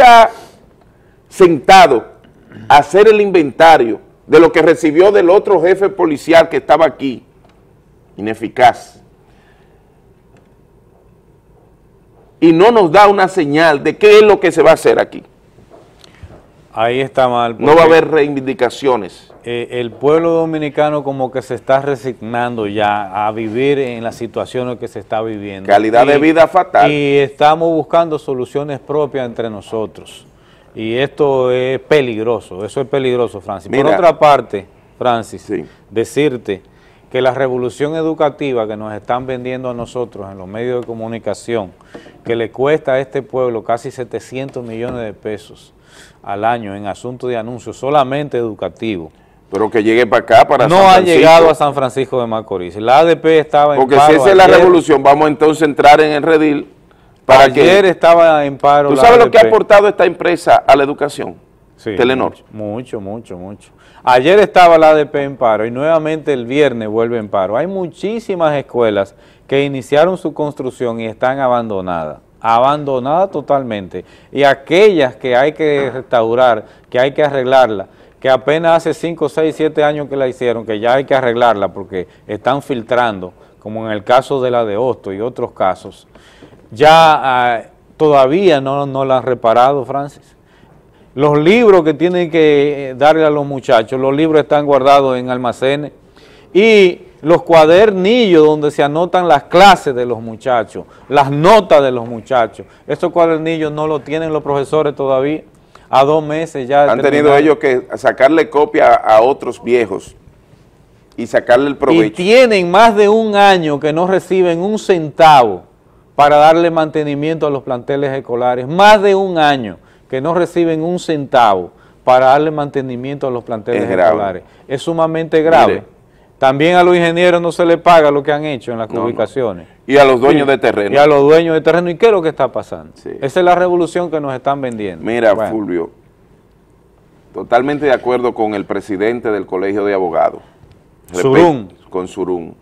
ha sentado a hacer el inventario de lo que recibió del otro jefe policial que estaba aquí, ineficaz, y no nos da una señal de qué es lo que se va a hacer aquí. Ahí está mal. No va a haber reivindicaciones. El pueblo dominicano como que se está resignando ya a vivir en las situaciones que se está viviendo. Calidad de vida fatal. Y estamos buscando soluciones propias entre nosotros. Y esto es peligroso, eso es peligroso, Francis. Mira, por otra parte, Francis, sí, decirte que la revolución educativa que nos están vendiendo a nosotros en los medios de comunicación, que le cuesta a este pueblo casi 700 millones de pesos al año en asunto de anuncios solamente educativo. Pero que llegue para acá, para no San Francisco. Ha llegado a San Francisco de Macorís. La ADP estaba en paro. Porque si esa es la revolución, vamos entonces a entrar en el redil. Para ayer que estaba en paro. ¿Tú sabes lo que ha aportado esta empresa a la educación? Sí, Telenor. Mucho, mucho, mucho. Ayer estaba la ADP en paro y nuevamente el viernes vuelve en paro. Hay muchísimas escuelas que iniciaron su construcción y están abandonadas. Abandonadas totalmente. Y aquellas que hay que restaurar, que hay que arreglarla, que apenas hace 5, 6, 7 años que la hicieron, que ya hay que arreglarla porque están filtrando, como en el caso de la de Hosto y otros casos, ya todavía no la han reparado, Francis. Los libros que tienen que darle a los muchachos, los libros están guardados en almacenes, y los cuadernillos donde se anotan las clases de los muchachos, las notas de los muchachos, esos cuadernillos no los tienen los profesores todavía, a 2 meses ya. Han tenido ellos que sacarle copia a otros viejos y sacarle el provecho. Y tienen más de un año que no reciben un centavo para darle mantenimiento a los planteles escolares, más de un año que no reciben un centavo para darle mantenimiento a los planteles escolares. Es sumamente grave. Mire, también a los ingenieros no se les paga lo que han hecho en las ubicaciones. No. Y a los dueños de terreno. Y a los dueños de terreno. ¿Y qué es lo que está pasando? Sí. Esa es la revolución que nos están vendiendo. Mira, bueno. Fulvio, totalmente de acuerdo con el presidente del Colegio de Abogados. Surún. Con Surún.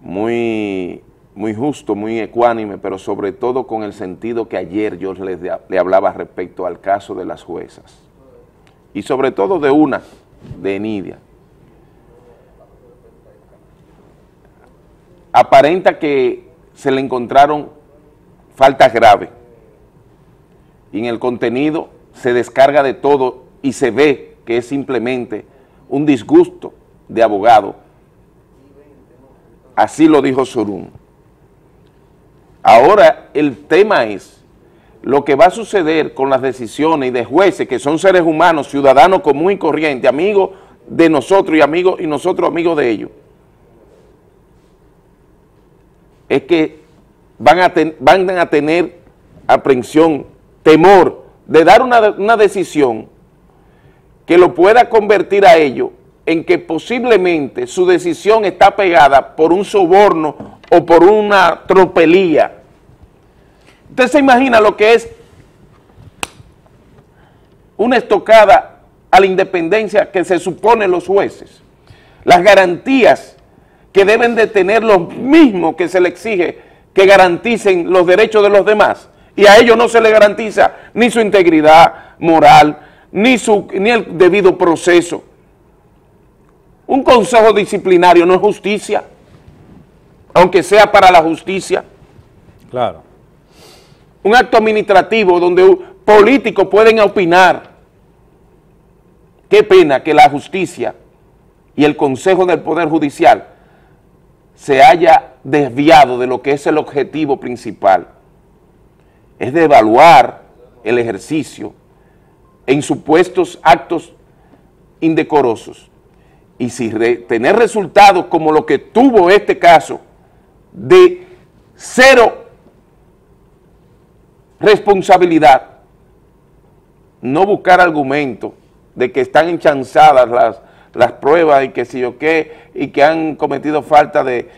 Muy, muy justo, muy ecuánime, pero sobre todo con el sentido que ayer yo le hablaba respecto al caso de las juezas, y sobre todo de una, de Nidia. Aparenta que se le encontraron faltas graves, y en el contenido se descarga de todo y se ve que es simplemente un disgusto de abogado, así lo dijo Surún. Ahora el tema es lo que va a suceder con las decisiones de jueces que son seres humanos, ciudadanos común y corriente, amigos de nosotros y amigos y nosotros amigos de ellos. Es que van a tener aprensión, temor de dar una decisión que lo pueda convertir a ellos en que posiblemente su decisión está pegada por un soborno o por una tropelía. Usted se imagina lo que es una estocada a la independencia que se supone los jueces, las garantías que deben de tener los mismos que se le exige que garanticen los derechos de los demás, y a ellos no se les garantiza ni su integridad moral, ni el debido proceso. Un consejo disciplinario no es justicia, aunque sea para la justicia. Claro. Un acto administrativo donde políticos pueden opinar. Qué pena que la justicia y el Consejo del Poder Judicial se haya desviado de lo que es el objetivo principal. Es de evaluar el ejercicio en supuestos actos indecorosos. Y si tener resultados como lo que tuvo este caso de cero responsabilidad, no buscar argumento de que están enchanzadas las pruebas y que si yo qué, y que han cometido falta de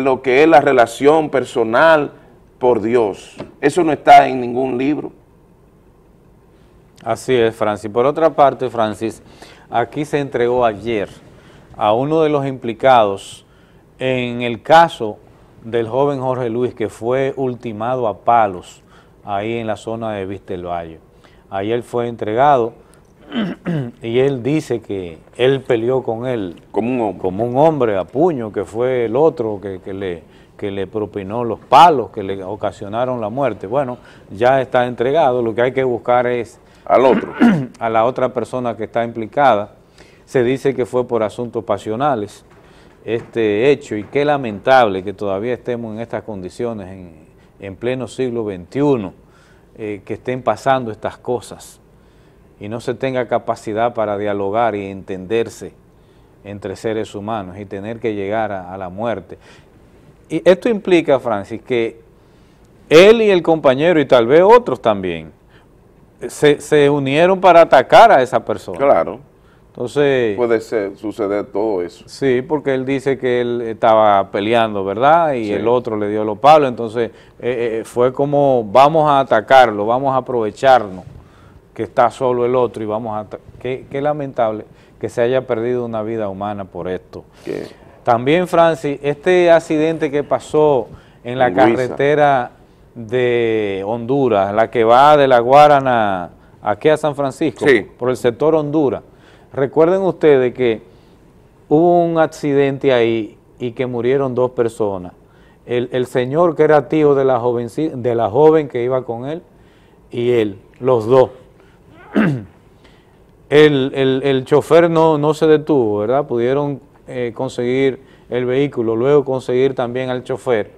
lo que es la relación personal, por Dios. Eso no está en ningún libro. Así es, Francis. Por otra parte, Francis, aquí se entregó ayer a uno de los implicados en el caso del joven Jorge Luis, que fue ultimado a palos ahí en la zona de Vistelvalle. Ayer fue entregado y él dice que él peleó con él como un hombre a puño, que fue el otro que le propinó los palos que le ocasionaron la muerte. Bueno, ya está entregado. Lo que hay que buscar es al otro, a la otra persona que está implicada. Se dice que fue por asuntos pasionales este hecho, y qué lamentable que todavía estemos en estas condiciones en pleno siglo XXI, que estén pasando estas cosas y no se tenga capacidad para dialogar y entenderse entre seres humanos y tener que llegar a la muerte. Y esto implica, Francis, que él y el compañero, y tal vez otros también, se unieron para atacar a esa persona. Claro. Entonces puede suceder todo eso. Sí, porque él dice que él estaba peleando, ¿verdad? Y sí, el otro le dio los palos. Entonces fue como, vamos a atacarlo, vamos a aprovecharnos que está solo el otro y vamos a atacar. Qué lamentable que se haya perdido una vida humana por esto. ¿Qué? También, Francis, este accidente que pasó en la carretera de Honduras, la que va de La Guarana aquí a San Francisco, sí, por el sector Honduras. Recuerden ustedes que hubo un accidente ahí y que murieron dos personas. El señor que era tío de la joven que iba con él y él, los dos. El chofer no se detuvo, ¿verdad? Pudieron conseguir el vehículo, luego conseguir también al chofer.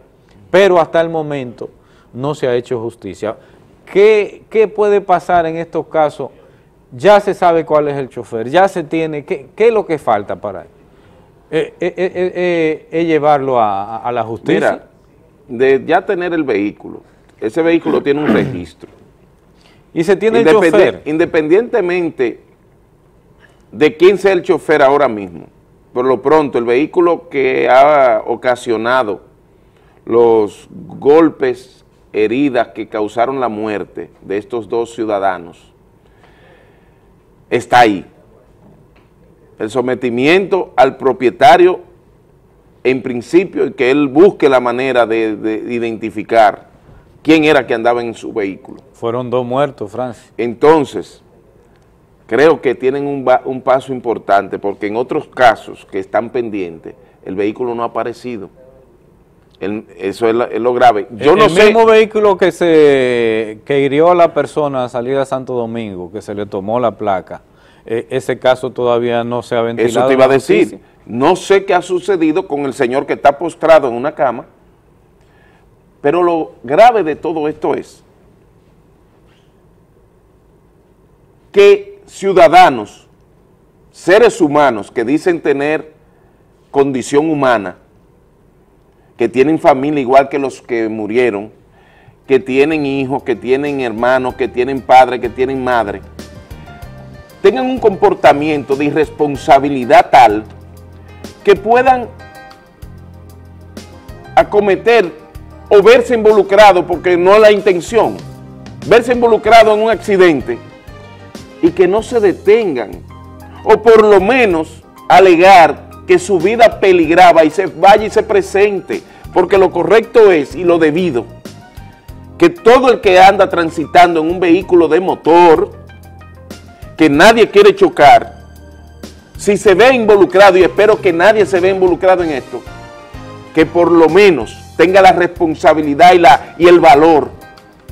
Pero hasta el momento no se ha hecho justicia. ¿Qué puede pasar en estos casos? Ya se sabe cuál es el chofer, ya se tiene, ¿qué es lo que falta para él? Llevarlo a la justicia. Mira, de ya tener el vehículo, ese vehículo tiene un registro. Y se tiene el chofer. Independientemente de quién sea el chofer ahora mismo, por lo pronto el vehículo que ha ocasionado los golpes, heridas que causaron la muerte de estos dos ciudadanos, está ahí. El sometimiento al propietario, en principio, y que él busque la manera de identificar quién era que andaba en su vehículo. Fueron dos muertos, Francis. Entonces, creo que tienen un paso importante, porque en otros casos que están pendientes, el vehículo no ha aparecido. Eso es lo grave. Yo no sé. El mismo vehículo que hirió a la persona a salir a Santo Domingo, que se le tomó la placa, ese caso todavía no se ha ventilado. Eso te iba a decir. No sé qué ha sucedido con el señor que está postrado en una cama, Pero lo grave de todo esto es que ciudadanos, seres humanos que dicen tener condición humana, que tienen familia igual que los que murieron, que tienen hijos, que tienen hermanos, que tienen padres, que tienen madre, tengan un comportamiento de irresponsabilidad tal que puedan acometer o verse involucrado, porque no es la intención, verse involucrado en un accidente y que no se detengan, o por lo menos alegar que su vida peligraba y se vaya y se presente, porque lo correcto es y lo debido, que todo el que anda transitando en un vehículo de motor, que nadie quiere chocar, si se ve involucrado, y espero que nadie se vea involucrado en esto, que por lo menos tenga la responsabilidad y el valor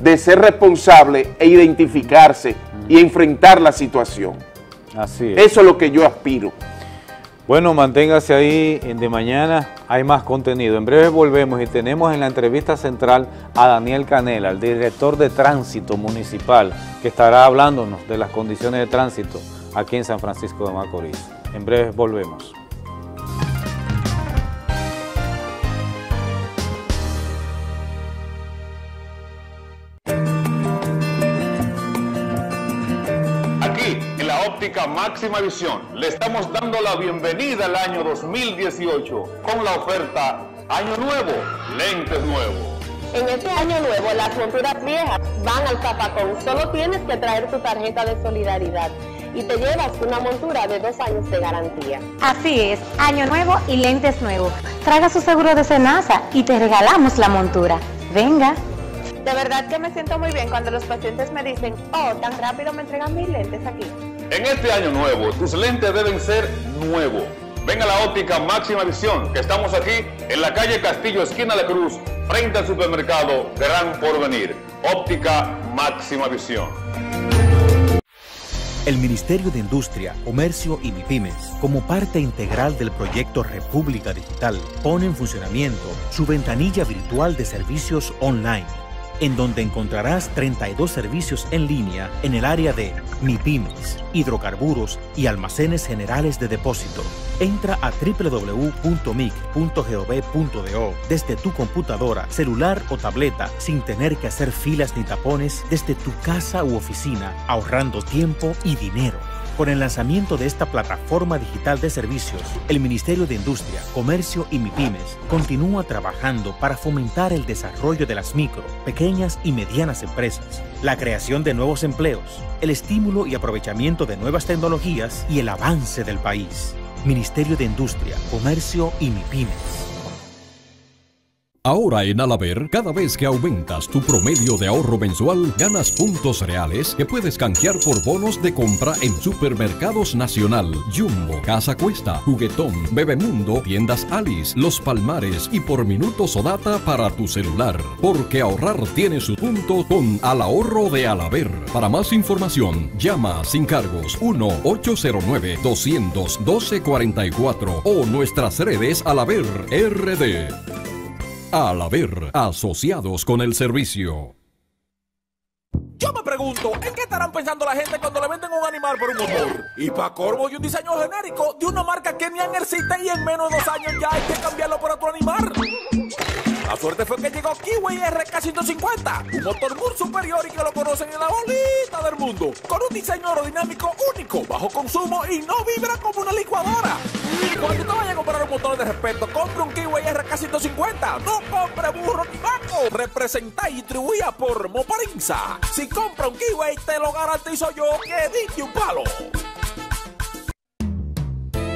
de ser responsable e identificarse y enfrentar la situación. Así es. Eso es lo que yo aspiro. Bueno, manténgase ahí, de mañana hay más contenido. En breve volvemos y tenemos en la entrevista central a Daniel Canela, el director de tránsito municipal, que estará hablándonos de las condiciones de tránsito aquí en San Francisco de Macorís. En breve volvemos. Máxima Visión, le estamos dando la bienvenida al año 2018 con la oferta Año Nuevo, Lentes Nuevos. En este Año Nuevo las monturas viejas van al zapacón, solo tienes que traer tu tarjeta de solidaridad y te llevas una montura de 2 años de garantía. Así es, Año Nuevo y Lentes Nuevos. Traga su seguro de Senasa y te regalamos la montura. Venga. De verdad que me siento muy bien cuando los pacientes me dicen, oh, tan rápido me entregan mis lentes aquí. En este Año Nuevo, tus lentes deben ser nuevos. Ven a la óptica Máxima Visión, que estamos aquí en la calle Castillo, esquina de Cruz, frente al supermercado Gran Porvenir. Óptica Máxima Visión. El Ministerio de Industria, Comercio y MIPYMES, como parte integral del proyecto República Digital, pone en funcionamiento su ventanilla virtual de servicios online, en donde encontrarás 32 servicios en línea en el área de MIPYMES, hidrocarburos y almacenes generales de depósito. Entra a www.mic.gov.do desde tu computadora, celular o tableta, sin tener que hacer filas ni tapones desde tu casa u oficina, ahorrando tiempo y dinero. Con el lanzamiento de esta plataforma digital de servicios, el Ministerio de Industria, Comercio y MIPYMES continúa trabajando para fomentar el desarrollo de las micro, pequeñas y medianas empresas, la creación de nuevos empleos, el estímulo y aprovechamiento de nuevas tecnologías y el avance del país. Ministerio de Industria, Comercio y MIPYMES. Ahora en Alaber, cada vez que aumentas tu promedio de ahorro mensual, ganas puntos reales que puedes canjear por bonos de compra en Supermercados Nacional, Jumbo, Casa Cuesta, Juguetón, Bebemundo, Tiendas Alice, Los Palmares y por minutos o data para tu celular. Porque ahorrar tiene su punto con Al Ahorro de Alaber. Para más información, llama sin cargos 1-809-200-1244 o nuestras redes Alaber RD. Al haber asociados con el servicio. Yo me pregunto, ¿en qué estarán pensando la gente cuando le venden un animal por un motor? Y para corvo y un diseño genérico de una marca que ni existe, y en menos de 2 años ya hay que cambiarlo por otro animal. La suerte fue que llegó Kiwi RK150, un motor muy superior y que lo conocen en la bolita del mundo, con un diseño aerodinámico único, bajo consumo y no vibra como una licuadora. Y cuando te vaya a comprar un motor de respeto, compre un Kiwi RK150, no compre burro ni maco. Representa y distribuía por Moparinza. Si compra un Kiwi, te lo garantizo yo que dije un palo.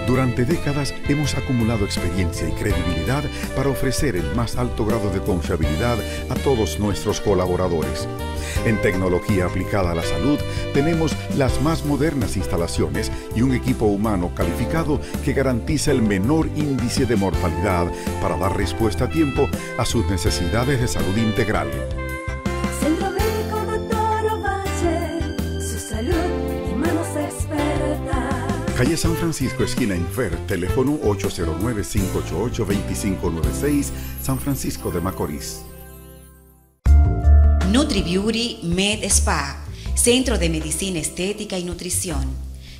Durante décadas hemos acumulado experiencia y credibilidad para ofrecer el más alto grado de confiabilidad a todos nuestros colaboradores. En tecnología aplicada a la salud tenemos las más modernas instalaciones y un equipo humano calificado que garantiza el menor índice de mortalidad para dar respuesta a tiempo a sus necesidades de salud integral. Centro Médico Dr. Ovalle, su salud y manos expertas. Calle San Francisco, esquina Infer, teléfono 809-588-2596, San Francisco de Macorís. NutriBeauty Med Spa, Centro de Medicina Estética y Nutrición.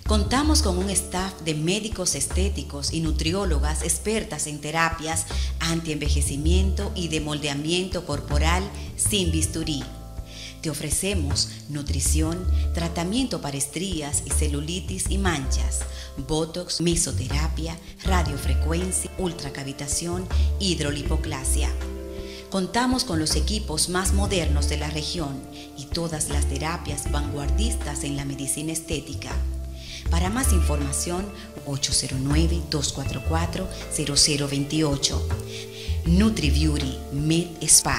Contamos con un staff de médicos estéticos y nutriólogas expertas en terapias antienvejecimiento y de moldeamiento corporal sin bisturí. Te ofrecemos nutrición, tratamiento para estrías y celulitis y manchas, botox, mesoterapia, radiofrecuencia, ultracavitación, hidrolipoclasia. Contamos con los equipos más modernos de la región y todas las terapias vanguardistas en la medicina estética. Para más información, 809-244-0028. NutriBeauty Med Spa.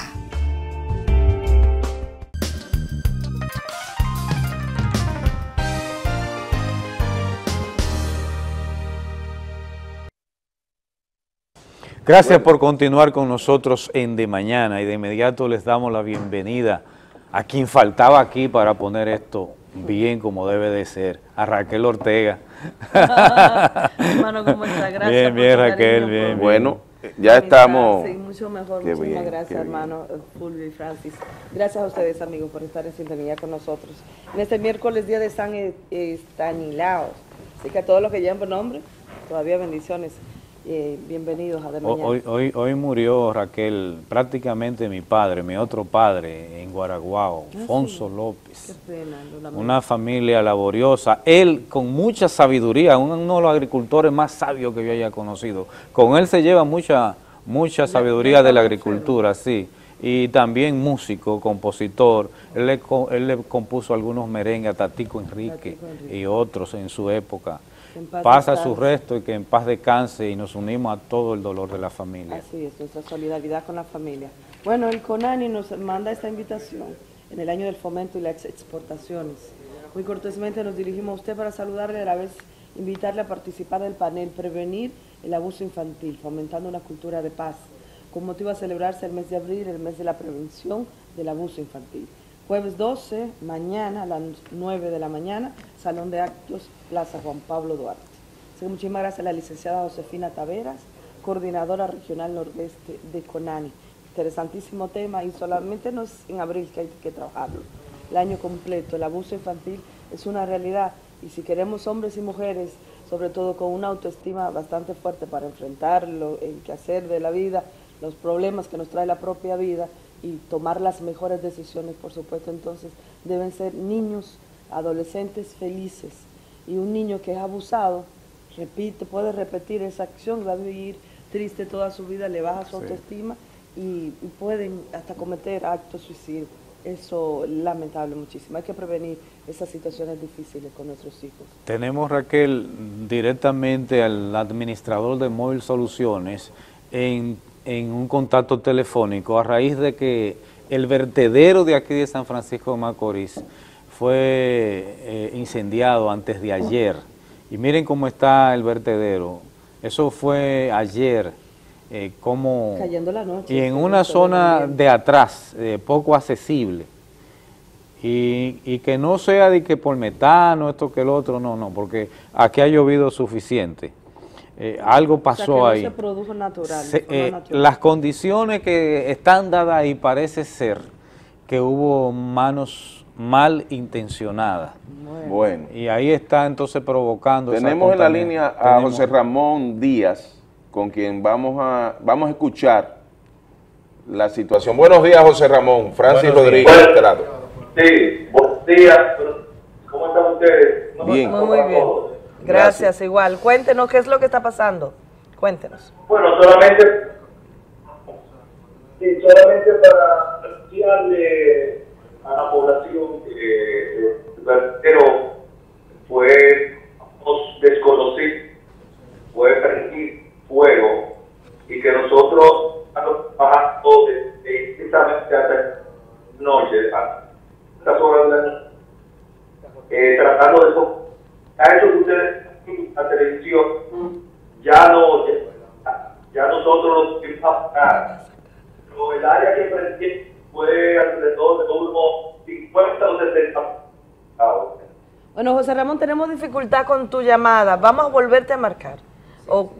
Gracias por continuar con nosotros en De Mañana, y de inmediato les damos la bienvenida a quien faltaba aquí para poner esto bien como debe de ser, a Raquel Ortega. Hermano, ¿cómo está? Gracias. Bien, bien, Raquel, bien. Bueno, ya estamos. Sí, mucho mejor, muchísimas gracias, hermano Fulvio y Francis. Gracias a ustedes, amigos, por estar en sintonía con nosotros. En este miércoles, día de San Estanislao, así que a todos los que llevan por nombre, todavía bendiciones. Bienvenidos a De Mañana. Hoy murió, Raquel, prácticamente mi padre, mi otro padre en Guaraguao, Fonso López. Qué pena, una familia laboriosa, él con mucha sabiduría, uno de los agricultores más sabios que yo haya conocido. Con él se lleva mucha sabiduría de la agricultura, sí. Y también músico, compositor, él le compuso algunos merengues a Tatico Enrique y otros en su época. Pasa su resto y que en paz descanse, y nos unimos a todo el dolor de la familia. Así es, nuestra solidaridad con la familia. Bueno, el CONANI nos manda esta invitación en el año del fomento y las exportaciones. Muy cortésmente nos dirigimos a usted para saludarle, a la vez invitarle a participar del panel Prevenir el Abuso Infantil, fomentando una cultura de paz, con motivo a celebrarse el mes de abril, el mes de la prevención del abuso infantil. Jueves 12, mañana a las 9 de la mañana, Salón de Actos, Plaza Juan Pablo Duarte. Así que muchísimas gracias a la licenciada Josefina Taveras, coordinadora regional nordeste de CONANI. Interesantísimo tema, y solamente no es en abril que hay que trabajarlo. El año completo, el abuso infantil es una realidad, y si queremos hombres y mujeres, sobre todo con una autoestima bastante fuerte para enfrentarlo, el quehacer de la vida, los problemas que nos trae la propia vida, y tomar las mejores decisiones, por supuesto, entonces deben ser niños, adolescentes felices. Y un niño que es abusado, puede repetir esa acción, va a vivir triste toda su vida, le baja su autoestima y pueden hasta cometer actos suicidas. Eso es lamentable muchísimo. Hay que prevenir esas situaciones difíciles con nuestros hijos. Tenemos, Raquel, directamente al administrador de Móvil Soluciones en un contacto telefónico a raíz de que el vertedero de aquí de San Francisco de Macorís fue incendiado antes de ayer. Y miren cómo está el vertedero. Eso fue ayer. Cayendo la noche. Y en una zona de atrás, poco accesible. Y que no sea de que por metano, esto que el otro, no, porque aquí ha llovido suficiente. Algo pasó, o sea, que no ahí. Se produjo natural, natural. Las condiciones que están dadas ahí parece ser que hubo manos mal intencionadas. Bueno. Y ahí está entonces provocando. Tenemos en la línea a José Ramón Díaz, con quien vamos a escuchar la situación. Buenos días, José Ramón. Francis Rodríguez, de este lado. Sí, buenos días. ¿Cómo están ustedes? Bien. Muy bien. Gracias, igual. Cuéntenos qué es lo que está pasando. Cuéntenos. Bueno, solamente para anunciarle a la población que el vertedero fue desconocido, fue prender fuego, y que nosotros estamos trabajando precisamente hasta noche, a estas horas de la noche, tratando de eso. A eso que ustedes la televisión ya nosotros nos vamos a pagar. Pero el área que prendí fue alrededor de unos 50 o 60. Bueno, José Ramón, tenemos dificultad con tu llamada. Vamos a volverte a marcar. O,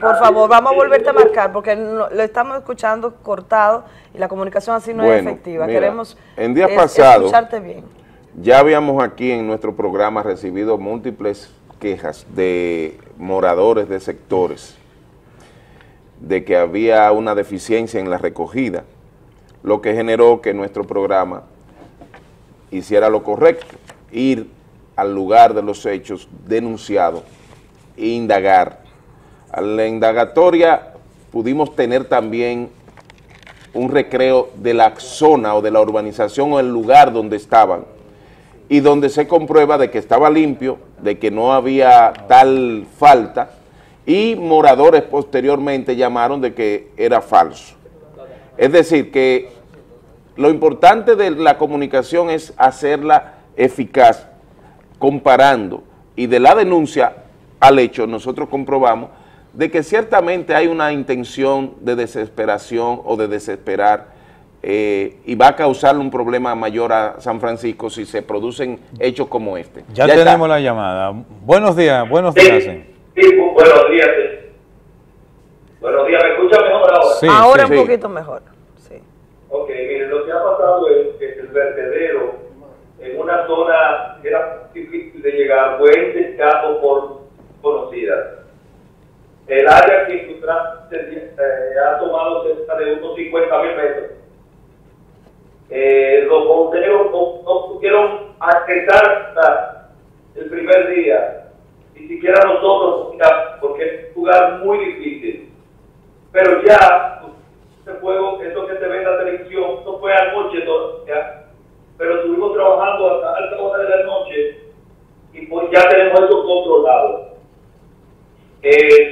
por favor, vamos a volverte a marcar porque no, lo estamos escuchando cortado y la comunicación así no es efectiva. Mira, queremos en días pasados, escucharte bien. Ya habíamos aquí en nuestro programa recibido múltiples quejas de moradores de sectores de que había una deficiencia en la recogida, lo que generó que nuestro programa hiciera lo correcto, ir al lugar de los hechos denunciados e indagar. A la indagatoria pudimos tener también un recreo de la zona o de la urbanización o el lugar donde estaban y donde se comprueba de que estaba limpio, de que no había tal falta y moradores posteriormente llamaron de que era falso. Es decir, que lo importante de la comunicación es hacerla eficaz, comparando, y de la denuncia al hecho nosotros comprobamos de que ciertamente hay una intención de desesperación o de desesperar y va a causarle un problema mayor a San Francisco si se producen hechos como este. Ya tenemos está. La llamada. Buenos días. Sí, buenos días. Buenos días, ¿me escuchan mejor ahora? Sí, ahora sí, un poquito mejor. Sí. Ok, miren, lo que ha pasado es que el vertedero en una zona que era difícil de llegar fue indicado por conocidas. El área que Infutran ha tomado cerca de unos 50.000 metros. Los bomberos no pudieron accesar hasta el primer día, ni siquiera nosotros, porque es un lugar muy difícil. Pero ya, ese fuego, eso que se ve en la televisión, no fue anoche todavía, pero estuvimos trabajando hasta altas horas de la noche y pues ya tenemos eso controlado.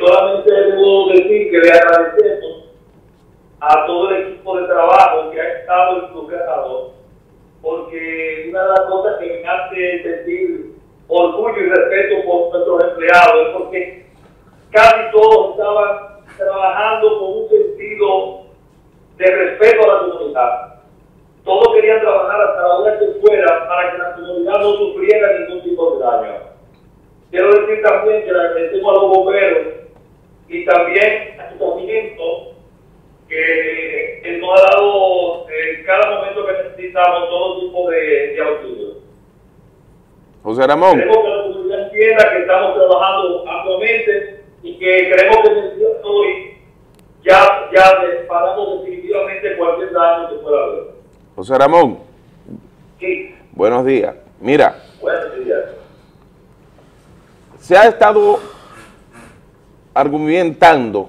Solamente debo decir que le agradecemos a todo el equipo de trabajo que ha estado involucrado, porque una de las cosas que me hace sentir orgullo y respeto por nuestros empleados es porque casi todos estaban trabajando con un sentido de respeto a la comunidad. Todos querían trabajar hasta la hora que fuera para que la comunidad no sufriera ningún tipo de daño. Quiero decir también que le agradecemos a los bomberos y también a su movimiento que nos ha dado en cada momento que necesitamos todo tipo de auxilio. José Ramón. Queremos que la comunidad entienda que estamos trabajando ampliamente y que creemos que en el día de hoy ya paramos definitivamente cualquier daño que pueda haber. José Ramón. Sí. Buenos días. Mira. Buenos días. Se ha estado argumentando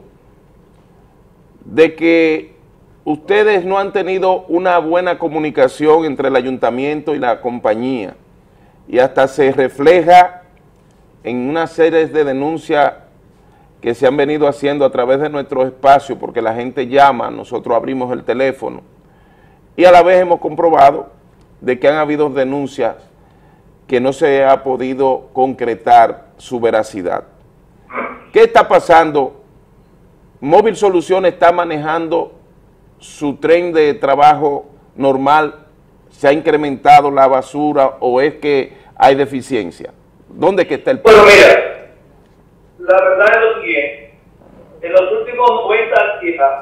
de que ustedes no han tenido una buena comunicación entre el ayuntamiento y la compañía y hasta se refleja en una serie de denuncias que se han venido haciendo a través de nuestro espacio porque la gente llama, nosotros abrimos el teléfono y a la vez hemos comprobado de que han habido denuncias que no se ha podido concretar su veracidad. ¿Qué está pasando? Móvil Soluciones está manejando su tren de trabajo normal, ¿se ha incrementado la basura o es que hay deficiencia? ¿Dónde es que está el problema? Bueno, mira, la verdad es lo siguiente, en los últimos 90 días,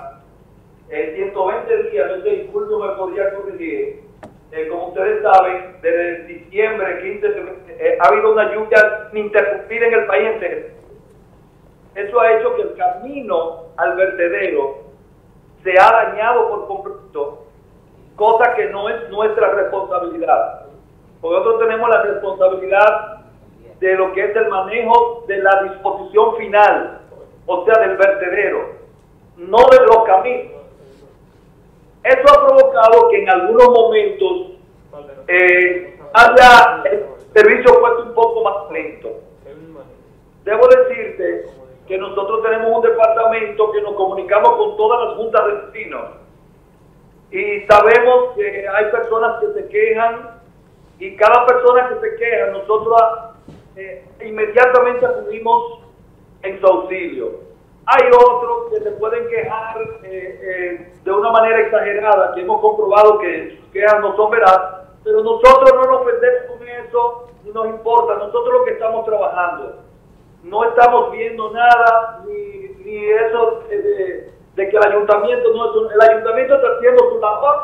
en 120 días, no sé, incluso me podría corregir. Como ustedes saben, desde diciembre 15 ha habido una lluvia ininterrumpida en el país entero. Eso ha hecho que el camino al vertedero se ha dañado por completo, cosa que no es nuestra responsabilidad. Nosotros tenemos la responsabilidad de lo que es el manejo de la disposición final, o sea, del vertedero, no de los caminos. Eso ha provocado que en algunos momentos haya el servicio puesto un poco más lento. Debo decirte que nosotros tenemos un departamento que nos comunicamos con todas las juntas de vecinos y sabemos que hay personas que se quejan y cada persona que se queja nosotros inmediatamente acudimos en su auxilio. Hay otros que se pueden quejar de una manera exagerada, que hemos comprobado que sus quejas no son veraz, pero nosotros no nos ofendemos con eso, ni nos importa, nosotros lo que estamos trabajando. no estamos viendo nada, ni eso de que el ayuntamiento, no, el ayuntamiento está haciendo su labor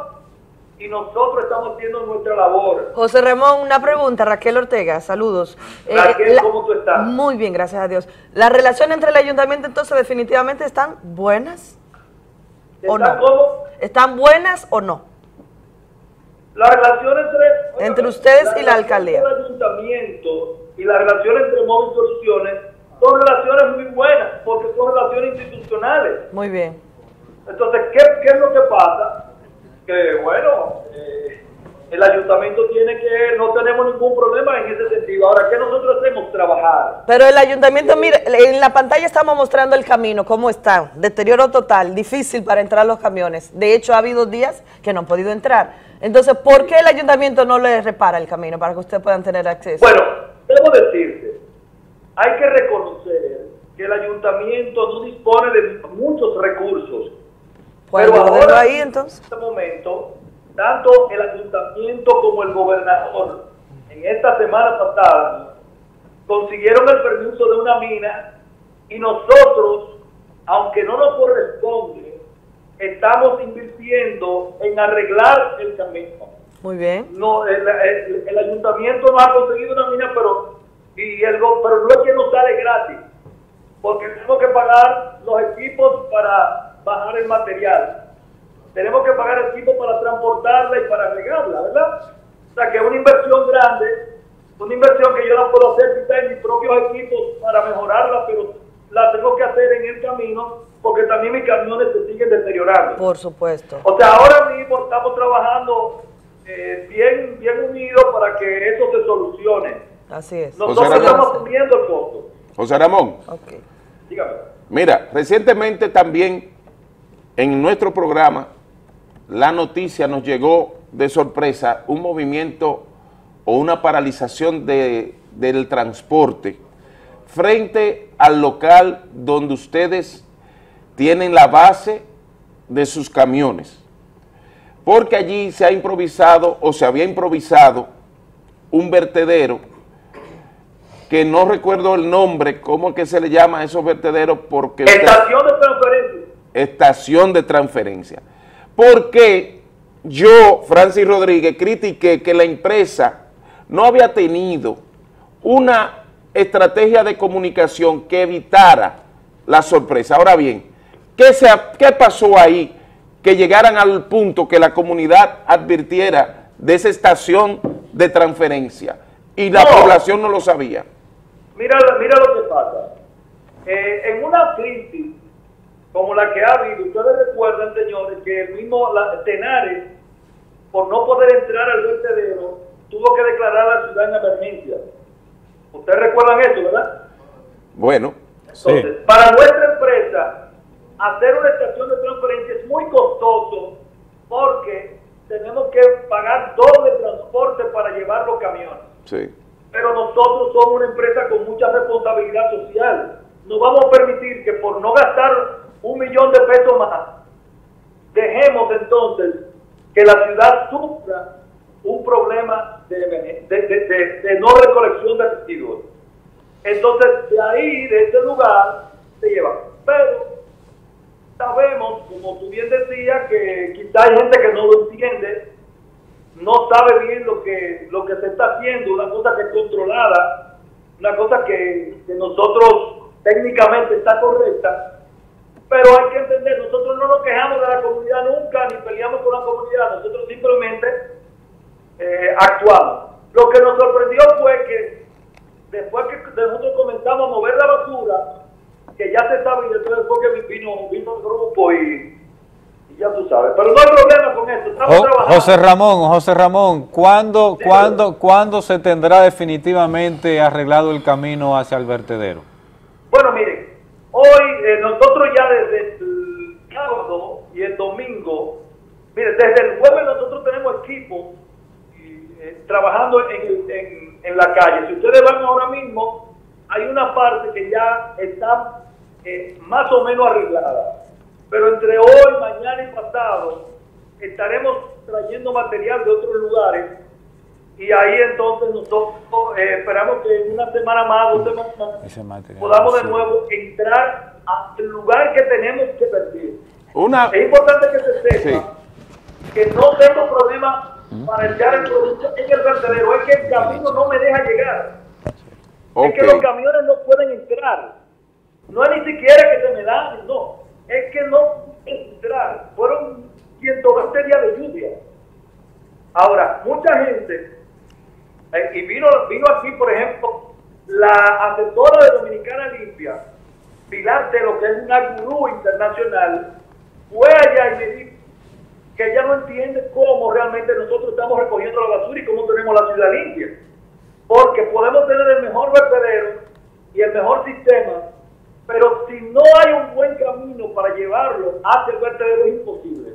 y nosotros estamos haciendo nuestra labor. José Ramón, una pregunta, Raquel Ortega, saludos. Raquel, ¿cómo tú estás? Muy bien, gracias a Dios. ¿La relación entre el ayuntamiento entonces definitivamente están buenas? ¿Están o no? ¿Cómo? ¿Están buenas o no? La relación entre ustedes y la alcaldía. El ayuntamiento y la relación entre Móvil Soluciones son relaciones muy buenas porque son relaciones institucionales. Muy bien. Entonces, ¿qué es lo que pasa? Que bueno, el ayuntamiento tiene que, no tenemos ningún problema en ese sentido. Ahora, ¿qué nosotros hacemos? Trabajar. Pero el ayuntamiento, mire, en la pantalla estamos mostrando el camino, cómo está, deterioro total, difícil para entrar los camiones. De hecho, ha habido días que no han podido entrar. Entonces, ¿por qué el ayuntamiento no les repara el camino para que ustedes puedan tener acceso? Bueno, debo decirte, hay que reconocer que el ayuntamiento no dispone de muchos recursos. Pero ahora, ahí, entonces, en este momento, tanto el ayuntamiento como el gobernador, en esta semana pasada, consiguieron el permiso de una mina y nosotros, aunque no nos corresponde, estamos invirtiendo en arreglar el camino. Muy bien. No, el ayuntamiento no ha conseguido una mina, pero no es que nos sale gratis, porque tenemos que pagar los equipos para bajar el material, tenemos que pagar el equipo para transportarla y para agregarla, ¿verdad? O sea que es una inversión grande, una inversión que yo la puedo hacer quizá en mis propios equipos para mejorarla, pero la tengo que hacer en el camino porque también mis camiones se siguen deteriorando. Por supuesto. O sea, ahora mismo estamos trabajando bien unidos para que eso se solucione. Así es. Nosotros estamos asumiendo el costo. José Ramón. Ok. Dígame. Mira, recientemente también en nuestro programa, la noticia nos llegó de sorpresa, un movimiento o una paralización del transporte frente al local donde ustedes tienen la base de sus camiones, porque allí se ha improvisado o se había improvisado un vertedero que no recuerdo el nombre, ¿cómo es que se le llama a esos vertederos? Porque estación de transferencia. Estación de transferencia. Porque yo, Francis Rodríguez, critiqué que la empresa no había tenido una estrategia de comunicación que evitara la sorpresa. Ahora bien, ¿qué pasó ahí? Que llegaran al punto que la comunidad advirtiera de esa estación de transferencia y la población no lo sabía. Mira lo que pasa. En una crisis como la que ha habido, ustedes recuerdan, señores, que el mismo Tenares, por no poder entrar al vertedero, tuvo que declarar a la ciudad en emergencia. Ustedes recuerdan eso, ¿verdad? Bueno, entonces, sí. Para nuestra empresa, hacer una estación de transferencia es muy costoso porque tenemos que pagar doble transporte para llevar los camiones. Sí. Pero nosotros somos una empresa con mucha responsabilidad social. No vamos a permitir que por no gastar $1 millón de pesos más, dejemos entonces que la ciudad sufra un problema de no recolección de residuos. Entonces, de ahí, de ese lugar, se lleva. Pero sabemos, como tú bien decías, que quizá hay gente que no lo entiende, no sabe bien lo que se está haciendo, una cosa que es controlada, una cosa que nosotros técnicamente está correcta. Pero hay que entender, nosotros no nos quejamos de la comunidad nunca, ni peleamos con la comunidad, nosotros simplemente actuamos. Lo que nos sorprendió fue que después que nosotros comenzamos a mover la basura, que ya se sabe, y después que vino un grupo y ya tú sabes. Pero no hay problema con esto, estamos trabajando. José Ramón, ¿cuándo se tendrá definitivamente arreglado el camino hacia el vertedero? Bueno, miren. Hoy, nosotros ya desde el sábado y el domingo, mire, desde el jueves nosotros tenemos equipos trabajando en la calle. Si ustedes van ahora mismo, hay una parte que ya está más o menos arreglada. Pero entre hoy, mañana y pasado, estaremos trayendo material de otros lugares Y ahí entonces nosotros esperamos que en una semana más, 2 semanas más, podamos de nuevo entrar al lugar que tenemos que perder. Es importante que se sepa que no tengo problema para echar el producto en el vertedero, es que el camino no me deja llegar. Es que los camiones no pueden entrar. No es ni siquiera que se me dan, no. Es que no pueden entrar. Fueron 120 días de lluvia. Ahora, mucha gente, y vino aquí, por ejemplo, la asesora de Dominicana Limpia, Pilar Telo, que es una gurú internacional, fue allá y me dijo que ella no entiende cómo realmente nosotros estamos recogiendo la basura y cómo tenemos la ciudad limpia. Porque podemos tener el mejor vertedero y el mejor sistema, pero si no hay un buen camino para llevarlo hacia el vertedero es imposible.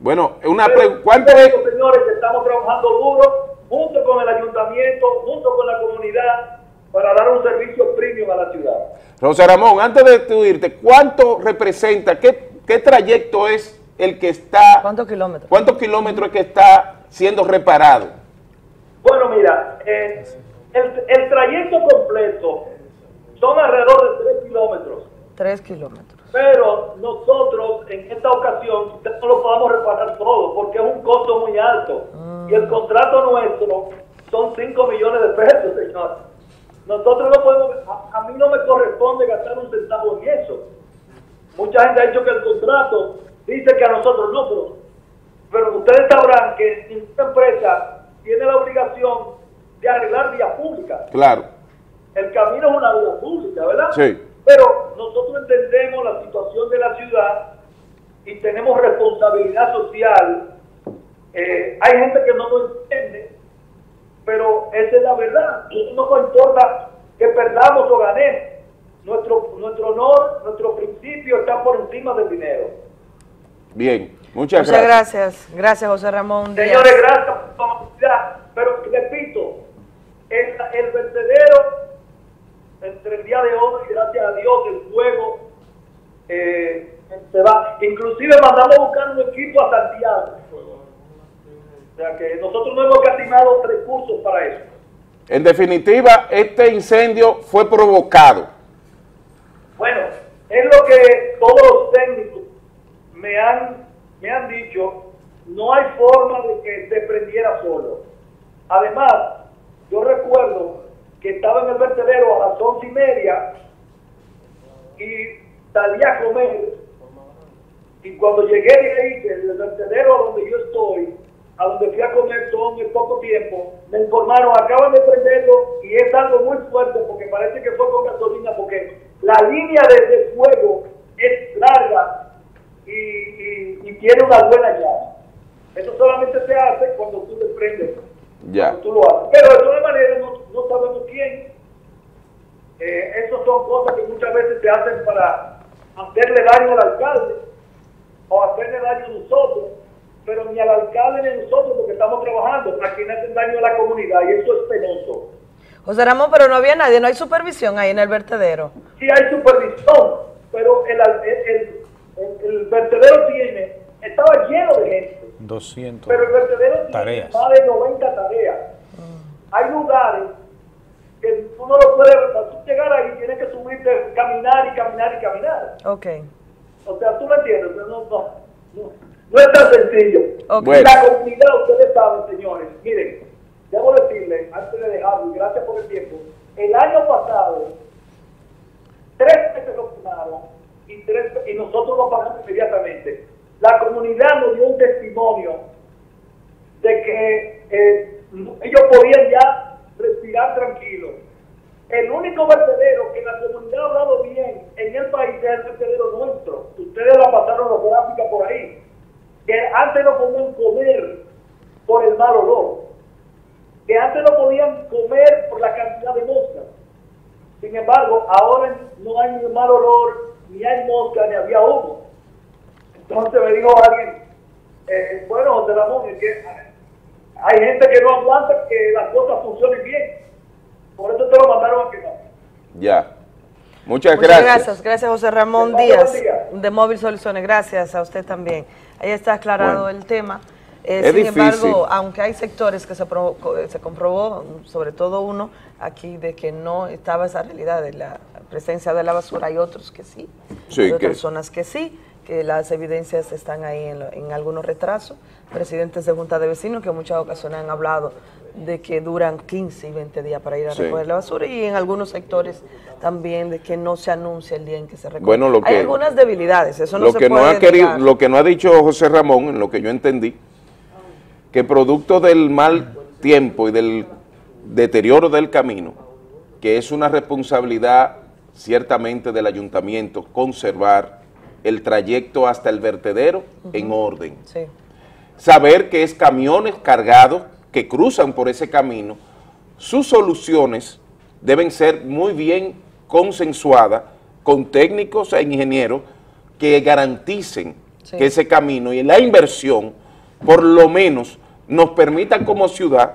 Bueno, señores, estamos trabajando duro junto con el ayuntamiento, junto con la comunidad, para dar un servicio premium a la ciudad. José Ramón, antes de tú irte, ¿cuánto representa, qué trayecto es el que está? ¿Cuántos kilómetros es que está siendo reparado? Bueno, mira, el trayecto completo son alrededor de 3 kilómetros. 3 kilómetros. Pero nosotros en esta ocasión no lo podamos reparar todo porque es un costo muy alto. Y el contrato nuestro son 5 millones de pesos, señor. Nosotros no podemos, a mí no me corresponde gastar un centavo en eso. Mucha gente ha dicho que el contrato dice que a nosotros no, pero ustedes sabrán que en esta empresa tiene la obligación de arreglar vías públicas. Claro. El camino es una vía pública, ¿verdad? Sí. Pero nosotros entendemos la situación de la ciudad y tenemos responsabilidad social. Hay gente que no lo entiende, pero esa es la verdad. Y no nos importa que perdamos o ganemos. Nuestro honor, nuestro principio está por encima del dinero. Bien. Muchas gracias. Gracias, José Ramón Díaz. Señores, gracias por la oportunidad. Pero repito, el vertedero, entre el día de hoy, gracias a Dios, el fuego se va. Inclusive mandamos a buscar un equipo a Santiago. O sea que nosotros no hemos escatimado recursos para eso. En definitiva, este incendio fue provocado. Bueno, es lo que todos los técnicos me han dicho, no hay forma de que se prendiera solo. Además, yo recuerdo que estaba en el vertedero a las 11:30 y salí a comer. Y cuando llegué de ahí, del vertedero a donde yo estoy, a donde fui a comer todo en poco tiempo, me informaron, acaban de prenderlo y es algo muy fuerte porque parece que fue con gasolina porque la línea de fuego es larga. Y tiene una buena llave. Eso solamente se hace cuando tú le prendes, cuando tú lo haces. Pero de todas maneras no sabemos quién. Esas son cosas que muchas veces se hacen para hacerle daño al alcalde o hacerle daño a nosotros, pero ni al alcalde ni a nosotros porque estamos trabajando para que no hacen daño a la comunidad y eso es penoso. José Ramón, pero no había nadie, no hay supervisión ahí en el vertedero. Sí hay supervisión, pero el vertedero estaba lleno de gente, 200 pero el vertedero tiene más de 90 tareas. Hay lugares que tú no lo puedes, para tú llegar ahí tienes que subirte, caminar y caminar y caminar. O sea, tú me entiendes, no es tan sencillo. La comunidad, ustedes saben, señores, miren, debo decirles antes de dejarlo, y gracias por el tiempo, el año pasado 3 veces lo fundaron y nosotros lo pagamos inmediatamente. La comunidad nos dio un testimonio de que ellos podían ya respirar tranquilos. El único vertedero que la comunidad ha hablado bien en el país es el vertedero nuestro. Ustedes la pasaron los gráficos por ahí. Que antes no podían comer por el mal olor. Que antes no podían comer por la cantidad de moscas. Sin embargo, ahora no hay ni mal olor, ni hay mosca, ni había humo. Entonces me dijo alguien, bueno, José Ramón, es que hay gente que no aguanta que las cosas funcionen bien. Por eso te lo mandaron a quemar. Ya. Muchas gracias. Gracias, José Ramón Díaz, de Móvil Soluciones. Gracias a usted también. Ahí está aclarado el tema. Sin embargo, aunque hay sectores que se comprobó, sobre todo uno aquí, de que no estaba esa realidad de la presencia de la basura, hay otros que sí, hay personas que sí, que las evidencias están ahí en algunos retrasos. Presidentes de junta de vecinos que en muchas ocasiones han hablado de que duran 15 y 20 días para ir a recoger la basura, y en algunos sectores también de que no se anuncia el día en que se recoge. Bueno, hay algunas debilidades, eso no se puede negar. Lo que no ha dicho José Ramón, en lo que yo entendí, que producto del mal tiempo y del deterioro del camino, que es una responsabilidad ciertamente del ayuntamiento conservar el trayecto hasta el vertedero en orden. Saber que es camiones cargados que cruzan por ese camino, sus soluciones deben ser muy bien consensuadas con técnicos e ingenieros que garanticen que ese camino y la inversión por lo menos nos permitan como ciudad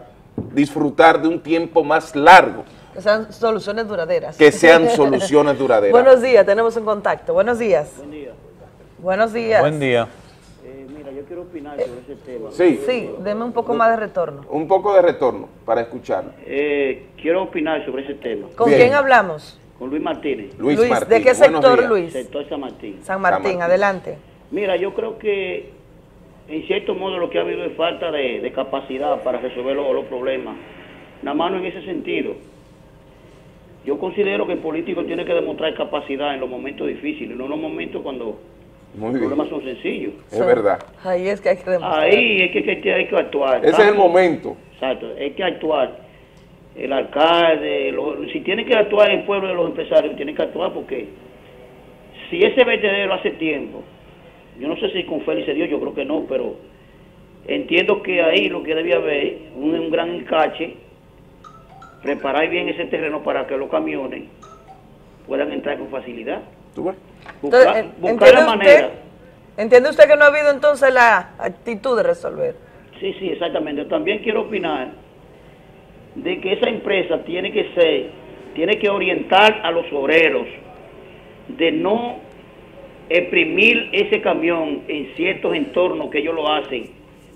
disfrutar de un tiempo más largo. Que sean soluciones duraderas. Que sean soluciones duraderas. Buenos días, tenemos un contacto. Buenos días. Buen día. Buenos días. Buen día. Mira, yo quiero opinar sobre ese tema. Sí, deme un poco más de retorno. Un poco de retorno para escucharlo. Quiero opinar sobre ese tema. ¿Con quién hablamos? Con Luis Martínez. Luis Martínez. ¿De qué sector, Luis? Sector San Martín. San Martín. San Martín, adelante. Mira, yo creo que en cierto modo lo que ha habido es falta de capacidad para resolver los problemas. Nada más en ese sentido. Yo considero que el político tiene que demostrar capacidad en los momentos difíciles, no en los momentos cuando los problemas son sencillos. Es verdad. Ahí es que hay que demostrar. Ahí es que hay que actuar. Ese es el momento. Exacto, hay que actuar. El alcalde, si tiene que actuar el pueblo de los empresarios, tiene que actuar, porque si ese vertedero hace tiempo, yo no sé si con Félix se dio, yo creo que no, pero entiendo que ahí lo que debía haber un gran encache, preparar bien ese terreno para que los camiones puedan entrar con facilidad. Buscar la manera. ¿Entiende usted que no ha habido entonces la actitud de resolver? Sí, exactamente. Yo también quiero opinar de que esa empresa tiene que orientar a los obreros de no exprimir ese camión en ciertos entornos que ellos lo hacen.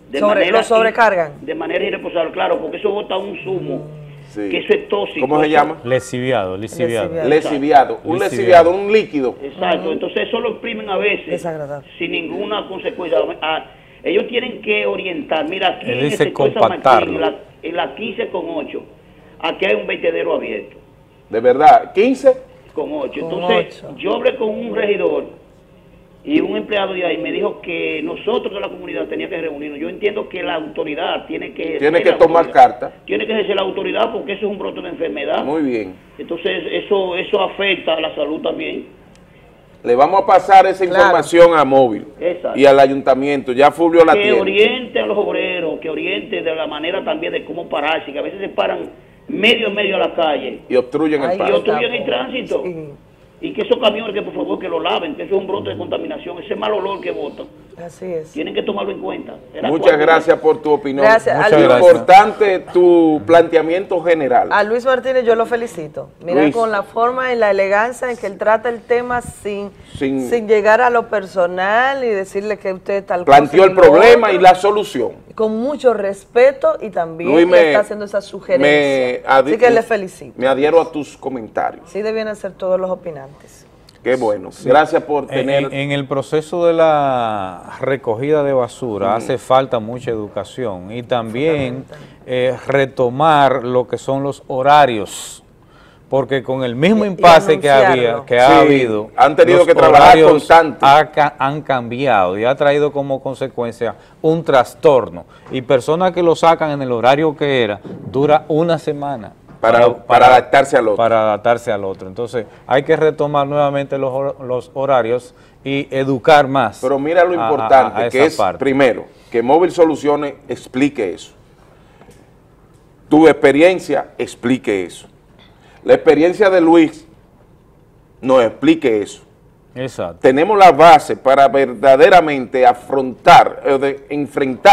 ¿Lo sobrecargan? De manera irresponsable, claro, porque eso bota un zumo. Sí. Que eso es tóxico. ¿Cómo se llama? Lesiviado, un líquido. Exacto, entonces eso lo imprimen a veces sin ninguna consecuencia. Ellos tienen que orientar, mira, aquí en este en la 15,8, aquí hay un vertedero abierto. ¿De verdad? 15,8. Entonces, yo hablé con un regidor y un empleado de ahí me dijo que nosotros de la comunidad teníamos que reunirnos. Yo entiendo que la autoridad tiene que ejercer la autoridad, porque eso es un brote de enfermedad. Muy bien. Entonces eso afecta a la salud también. Le vamos a pasar esa información a Móvil y al ayuntamiento. Ya Fulvio la tiene. Que oriente a los obreros, que oriente de la manera también de cómo pararse, que a veces se paran medio en medio a la calle. Y obstruyen el paso. Y obstruyen el tránsito. Sí. Y que esos camiones, que por favor que lo laven, que eso es un brote de contaminación, ese mal olor que botan. Así es. Tienen que tomarlo en cuenta. Muchas gracias por tu opinión. Gracias. Importante tu planteamiento general. A Luis Martínez yo lo felicito. Mira, Luis, con la forma y la elegancia en que él trata el tema sin llegar a lo personal y decirle que usted tal cosa. Planteó el problema y la solución. Con mucho respeto, y también está haciendo esa sugerencia. Así que le felicito. Me adhiero a tus comentarios. Sí, debieran ser todos los opinantes. Qué bueno, gracias por tener... En el proceso de la recogida de basura hace falta mucha educación, y también retomar lo que son los horarios, porque con el mismo impasse que ha habido, han tenido que trabajar constante. Han cambiado y ha traído como consecuencia un trastorno, y personas que lo sacan en el horario que era, dura una semana. Para adaptarse al otro. Para adaptarse al otro. Entonces, hay que retomar nuevamente los horarios y educar más. Pero mira lo importante que es, primero, que Móvil Soluciones explique eso. Tu experiencia explique eso. La experiencia de Luis nos explique eso. Exacto. Tenemos la base para verdaderamente enfrentar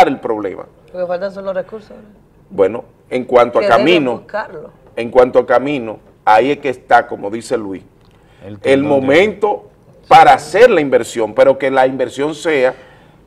el problema. Lo que faltan son los recursos. Bueno, en cuanto a camino... En cuanto a camino, ahí es que está, como dice Luis, el momento para hacer la inversión, pero que la inversión sea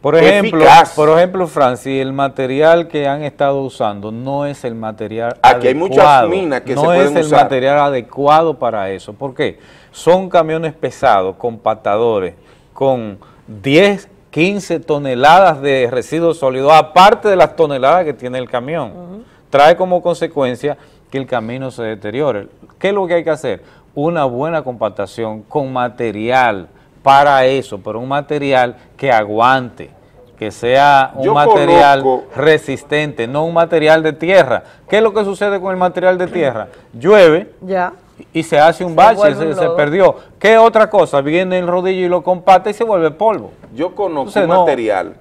Por ejemplo, Francis, el material que han estado usando no es el material adecuado. Aquí hay muchas minas que se pueden usar. No es el material adecuado para eso. ¿Por qué? Son camiones pesados, con compactadores, con 10, 15 toneladas de residuos sólidos, aparte de las toneladas que tiene el camión. Trae como consecuencia que el camino se deteriore. ¿Qué es lo que hay que hacer? Una buena compactación con material para eso, pero un material que aguante, que sea un material resistente, no un material de tierra. ¿Qué es lo que sucede con el material de tierra? Llueve y se hace un bache, se perdió. ¿Qué otra cosa? Viene el rodillo y lo compacta y se vuelve polvo. Yo conozco material.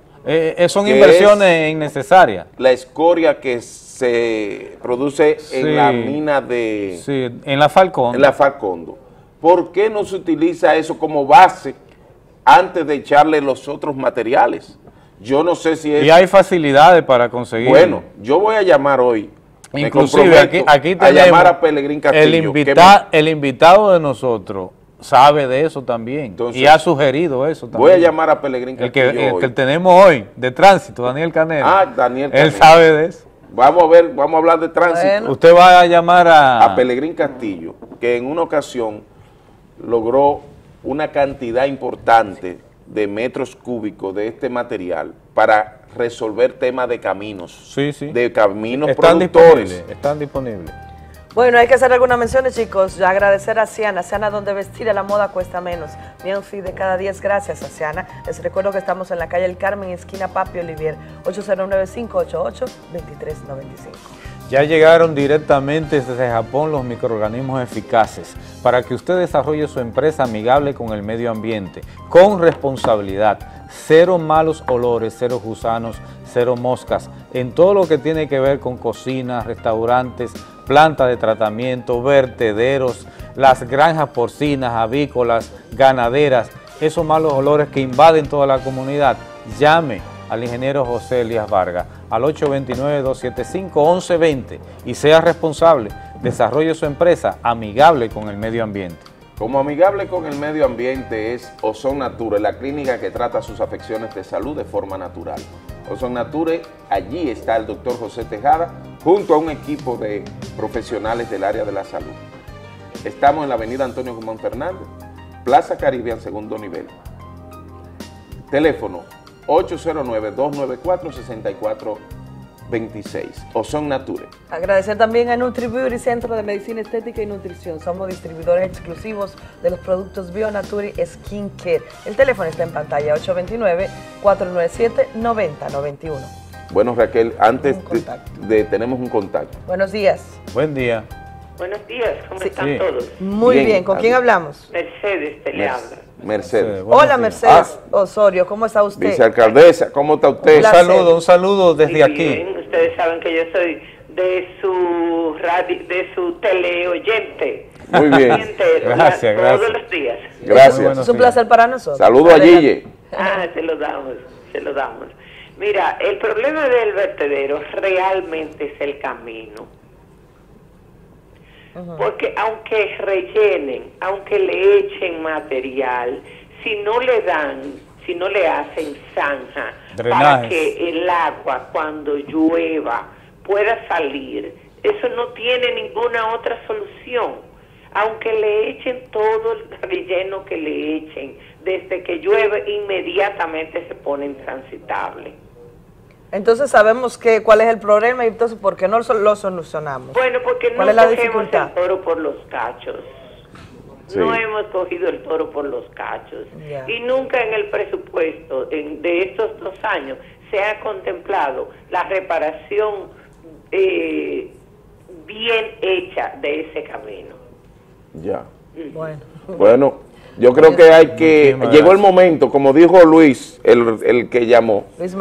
Son inversiones innecesarias. La escoria que se produce en la mina de... en la Falcondo. En la Falcondo. ¿Por qué no se utiliza eso como base antes de echarle los otros materiales? Yo no sé si es... Y hay facilidades para conseguir. Bueno, yo voy a llamar hoy. Inclusive aquí tenemos a llamar a Pelegrín Castillo. El invitado de nosotros sabe de eso también. Entonces, y ha sugerido eso también. Voy a llamar a Pelegrín Castillo hoy. El que tenemos hoy, de tránsito, Daniel Canelo. Daniel Canelo. Él sabe de eso. Vamos a ver, vamos a hablar de tránsito. Bueno. Usted va a llamar a Pelegrín Castillo, que en una ocasión logró una cantidad importante de metros cúbicos de este material para resolver temas de caminos, de caminos productores. Están disponibles. Bueno, hay que hacer algunas menciones, chicos. Agradecer a Siana, Siana donde vestir a la moda cuesta menos. Mianfis de cada 10, gracias a Siana. Les recuerdo que estamos en la calle El Carmen, esquina Papi Olivier, 809-588-2395. Ya llegaron directamente desde Japón los microorganismos eficaces para que usted desarrolle su empresa amigable con el medio ambiente, con responsabilidad, cero malos olores, cero gusanos, cero moscas, en todo lo que tiene que ver con cocinas, restaurantes, plantas de tratamiento, vertederos, las granjas porcinas, avícolas, ganaderas, esos malos olores que invaden toda la comunidad. Llame al ingeniero José Elías Vargas al 829-275-1120 y sea responsable, desarrolle su empresa amigable con el medio ambiente. Como amigable con el medio ambiente es Ozon Nature, la clínica que trata sus afecciones de salud de forma natural. Ozon Nature, allí está el doctor José Tejada junto a un equipo de profesionales del área de la salud. Estamos en la avenida Antonio Guzmán Fernández, Plaza Caribbean, segundo nivel. Teléfono 809-294-6426. Ozon Nature. Agradecer también a NutriBeauty, Centro de Medicina Estética y Nutrición. Somos distribuidores exclusivos de los productos BioNature Skin Care. El teléfono está en pantalla, 829-497-9091. Bueno, Raquel, antes tenemos un contacto. Buenos días. Buen día. Buenos días, ¿cómo están todos? Muy bien, ¿con quién hablamos? Mercedes, te le habla. Mercedes. Hola Mercedes Osorio, ¿cómo está usted? Vicealcaldesa, ¿cómo está usted? Un saludo desde aquí. Ustedes saben que yo soy de su radio, de su teleoyente. Muy bien. Gracias, gracias. Todos los días. Gracias. Es un placer para nosotros. Saludos a Gille. Se lo damos, se lo damos. Mira, el problema del vertedero realmente es el camino. Porque aunque rellenen, aunque le echen material, si no le dan, si no le hacen zanja para que el agua cuando llueva pueda salir, eso no tiene ninguna otra solución. Aunque le echen todo el relleno que le echen, desde que llueve inmediatamente se pone intransitable. Entonces sabemos que cuál es el problema y entonces por qué no lo solucionamos. Bueno, porque no cogemos el toro por los cachos. Sí. No hemos cogido el toro por los cachos. Yeah. Y nunca en el presupuesto de estos 2 años se ha contemplado la reparación bien hecha de ese camino. Ya. Yeah. Bueno. Yo creo que hay que... Llegó el momento, como dijo Luis, el que llamó. Luis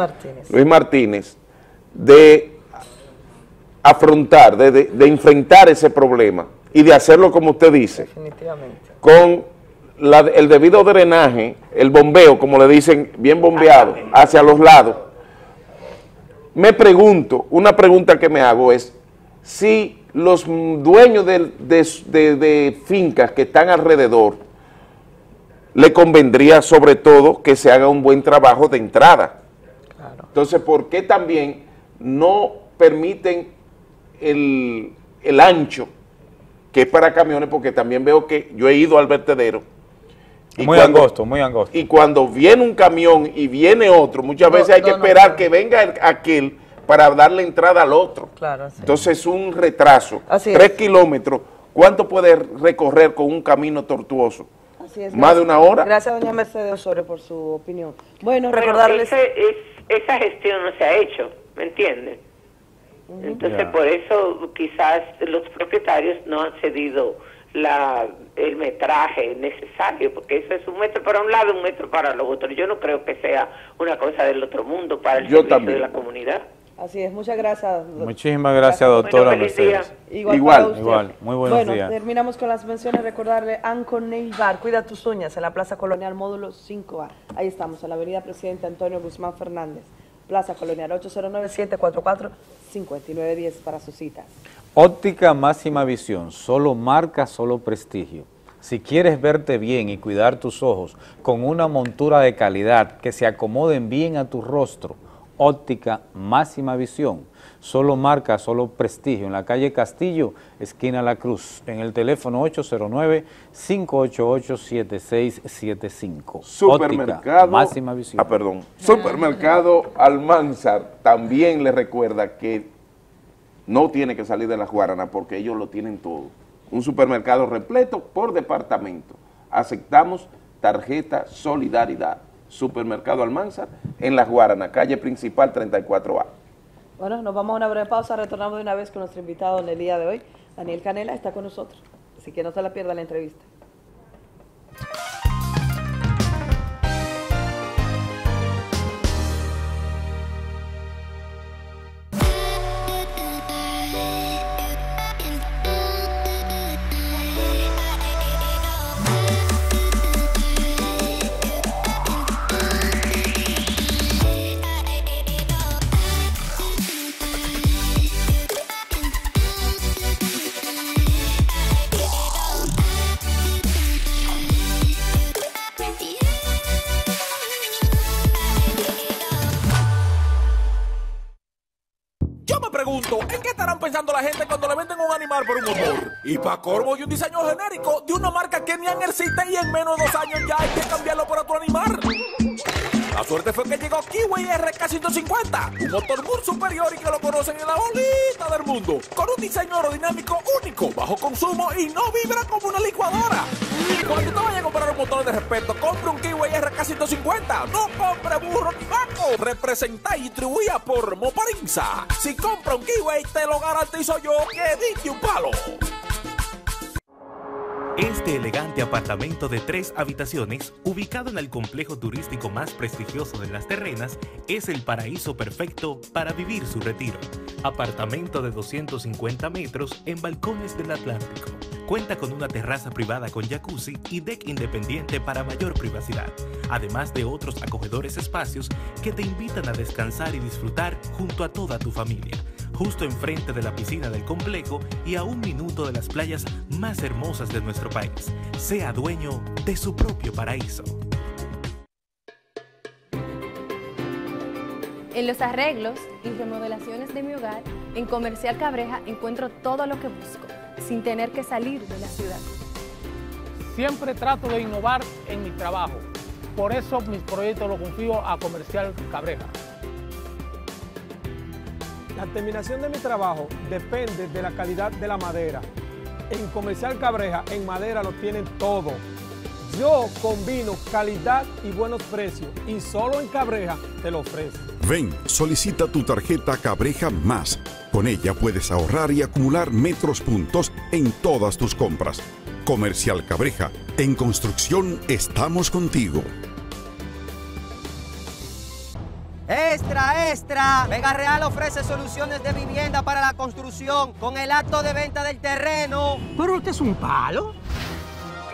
Martínez, de afrontar, de enfrentar ese problema y de hacerlo como usted dice. Definitivamente. Con el debido drenaje, el bombeo, como le dicen, bien bombeado, hacia los lados. Me pregunto, una pregunta que me hago es, si los dueños de fincas que están alrededor, le convendría sobre todo que se haga un buen trabajo de entrada Entonces, ¿por qué también no permiten el ancho que es para camiones? Porque también veo que yo he ido al vertedero. Y muy cuando, angosto, muy angosto. Y cuando viene un camión y viene otro, muchas veces hay que esperar que venga aquel para darle entrada al otro. Claro, sí. Entonces es un retraso. Así 3 kilómetros. ¿Cuánto puede recorrer con un camino tortuoso? Así es. ¿Más de una hora? Gracias, doña Mercedes Osorio, por su opinión. Bueno, recordarles... Esa gestión no se ha hecho, ¿me entienden? Entonces, por eso quizás los propietarios no han cedido el metraje necesario, porque eso es un metro para un lado, un metro para los otros. Yo no creo que sea una cosa del otro mundo para el servicio de la comunidad. Así es, muchas gracias. Muchísimas gracias, doctora Mercedes. Igual, muy buenos días. Bueno, terminamos con las menciones. Recordarle, Anco Neibar, cuida tus uñas en la Plaza Colonial Módulo 5A. Ahí estamos, en la avenida Presidente Antonio Guzmán Fernández. Plaza Colonial, 809-744-5910 para sus citas. Óptica Máxima Visión, solo marca, solo prestigio. Si quieres verte bien y cuidar tus ojos con una montura de calidad que se acomoden bien a tu rostro, Óptica Máxima Visión, solo marca, solo prestigio. En la calle Castillo, esquina La Cruz, en el teléfono 809-588-7675. Supermercado Máxima Visión. Supermercado Almanzar también le recuerda que no tiene que salir de La Guaraná porque ellos lo tienen todo. Un supermercado repleto por departamento. Aceptamos tarjeta Solidaridad. Supermercado Almanzar, en La Guaraná, calle principal 34A. Bueno, nos vamos a una breve pausa, retornamos de una vez con nuestro invitado en el día de hoy. Daniel Canela está con nosotros, así que no se la pierda la entrevista. ¿En qué estarán pensando la gente cuando le venden un animal por un motor? Y para corvo y un diseño genérico de una marca que ni existe, y en menos de 2 años ya hay que cambiarlo por otro animal. La suerte fue que llegó Kiwi RK150, un motor muy superior y que lo conocen en la bolita del mundo, con un diseño aerodinámico único, bajo consumo y no vibra como una licuadora. Cuando te vaya a comprar un motor de respeto, compre un Kiwi RK150, no compre burro ni vaco. Representa y distribuía por Moparinza. Si compra un Kiwi, te lo garantizo yo que dije un palo. Este elegante apartamento de 3 habitaciones, ubicado en el complejo turístico más prestigioso de Las Terrenas, es el paraíso perfecto para vivir su retiro. Apartamento de 250 metros en balcones del Atlántico. Cuenta con una terraza privada con jacuzzi y deck independiente para mayor privacidad, además de otros acogedores espacios que te invitan a descansar y disfrutar junto a toda tu familia. Justo enfrente de la piscina del complejo y a 1 minuto de las playas más hermosas de nuestro país. Sea dueño de su propio paraíso. En los arreglos y remodelaciones de mi hogar, en Comercial Cabreja encuentro todo lo que busco, sin tener que salir de la ciudad. Siempre trato de innovar en mi trabajo, por eso mis proyectos los confío a Comercial Cabreja. La terminación de mi trabajo depende de la calidad de la madera. En Comercial Cabreja, en madera lo tienen todo. Yo combino calidad y buenos precios y solo en Cabreja te lo ofrezco. Ven, solicita tu tarjeta Cabreja Más. Con ella puedes ahorrar y acumular metros puntos en todas tus compras. Comercial Cabreja, en construcción estamos contigo. Extra, extra. Vega Real ofrece soluciones de vivienda para la construcción con el acto de venta del terreno. Pero usted es un palo.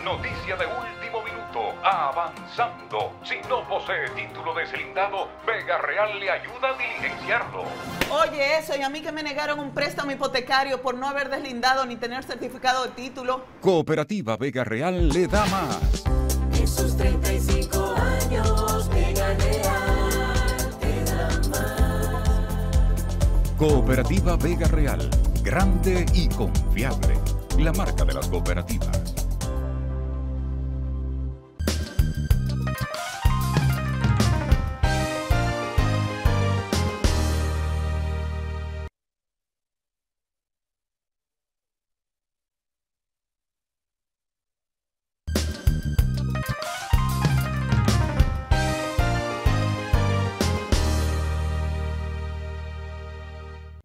Noticia de último minuto. Avanzando. Si no posee título deslindado, Vega Real le ayuda a diligenciarlo. Oye, eso, y a mí que me negaron un préstamo hipotecario por no haber deslindado ni tener certificado de título. Cooperativa Vega Real le da más. En sus 35 años, Vega Real. My Cooperativa Vega Real, grande y confiable, la marca de las cooperativas.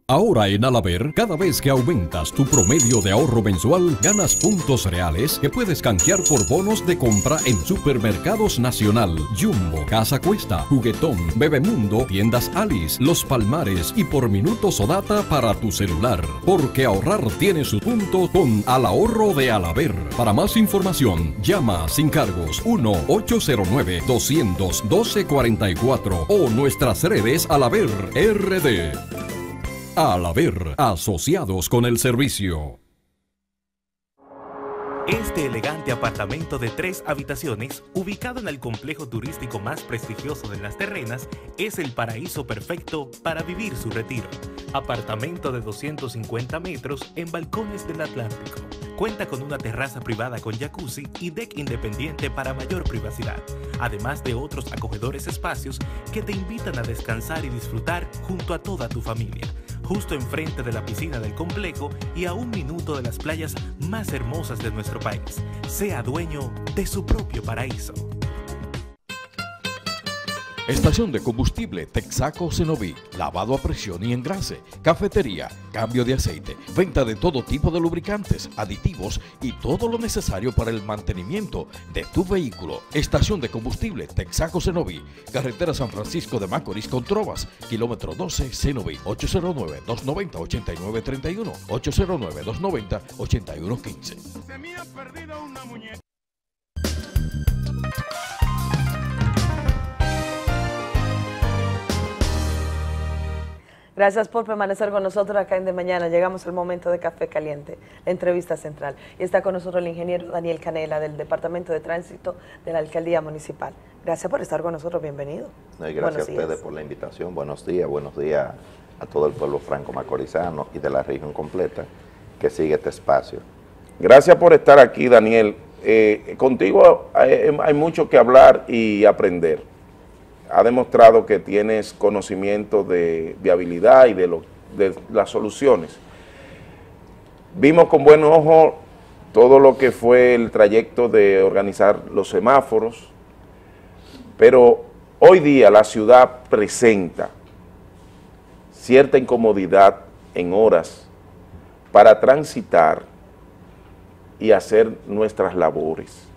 Ahora en Alaber, cada vez que aumentas tu promedio de ahorro mensual, ganas puntos reales que puedes canjear por bonos de compra en Supermercados Nacional, Jumbo, Casa Cuesta, Juguetón, Bebemundo, Tiendas Alice, Los Palmares y por minutos o data para tu celular. Porque ahorrar tiene su punto con Al Ahorro de Alaber. Para más información, llama sin cargos 1-809-200-1244 o nuestras redes Alaber RD. Al haber asociados con el servicio. Este elegante apartamento de 3 habitaciones, ubicado en el complejo turístico más prestigioso de Las Terrenas, es el paraíso perfecto para vivir su retiro. Apartamento de 250 metros en Balcones del Atlántico. Cuenta con una terraza privada con jacuzzi y deck independiente para mayor privacidad, además de otros acogedores espacios que te invitan a descansar y disfrutar junto a toda tu familia. Justo enfrente de la piscina del complejo y a 1 minuto de las playas más hermosas de nuestro país. Sea dueño de su propio paraíso. Estación de combustible Texaco Cenoví, lavado a presión y engrase, cafetería, cambio de aceite, venta de todo tipo de lubricantes, aditivos y todo lo necesario para el mantenimiento de tu vehículo. Estación de combustible Texaco Cenoví, carretera San Francisco de Macorís con Trovas, kilómetro 12 Cenoví, 809-290-8931, 809-290-8115. Se me ha perdido una muñeca. Gracias por permanecer con nosotros acá en De Mañana. Llegamos al momento de Café Caliente, la entrevista central. Y está con nosotros el ingeniero Daniel Canela del Departamento de Tránsito de la Alcaldía Municipal. Gracias por estar con nosotros, bienvenido. Gracias a ustedes por la invitación. Buenos días a todo el pueblo franco-macorizano y de la región completa que sigue este espacio. Gracias por estar aquí, Daniel. Contigo hay mucho que hablar y aprender. Ha demostrado que tienes conocimiento de viabilidad y de las soluciones. Vimos con buen ojo todo lo que fue el trayecto de organizar los semáforos, pero hoy día la ciudad presenta cierta incomodidad en horas para transitar y hacer nuestras labores.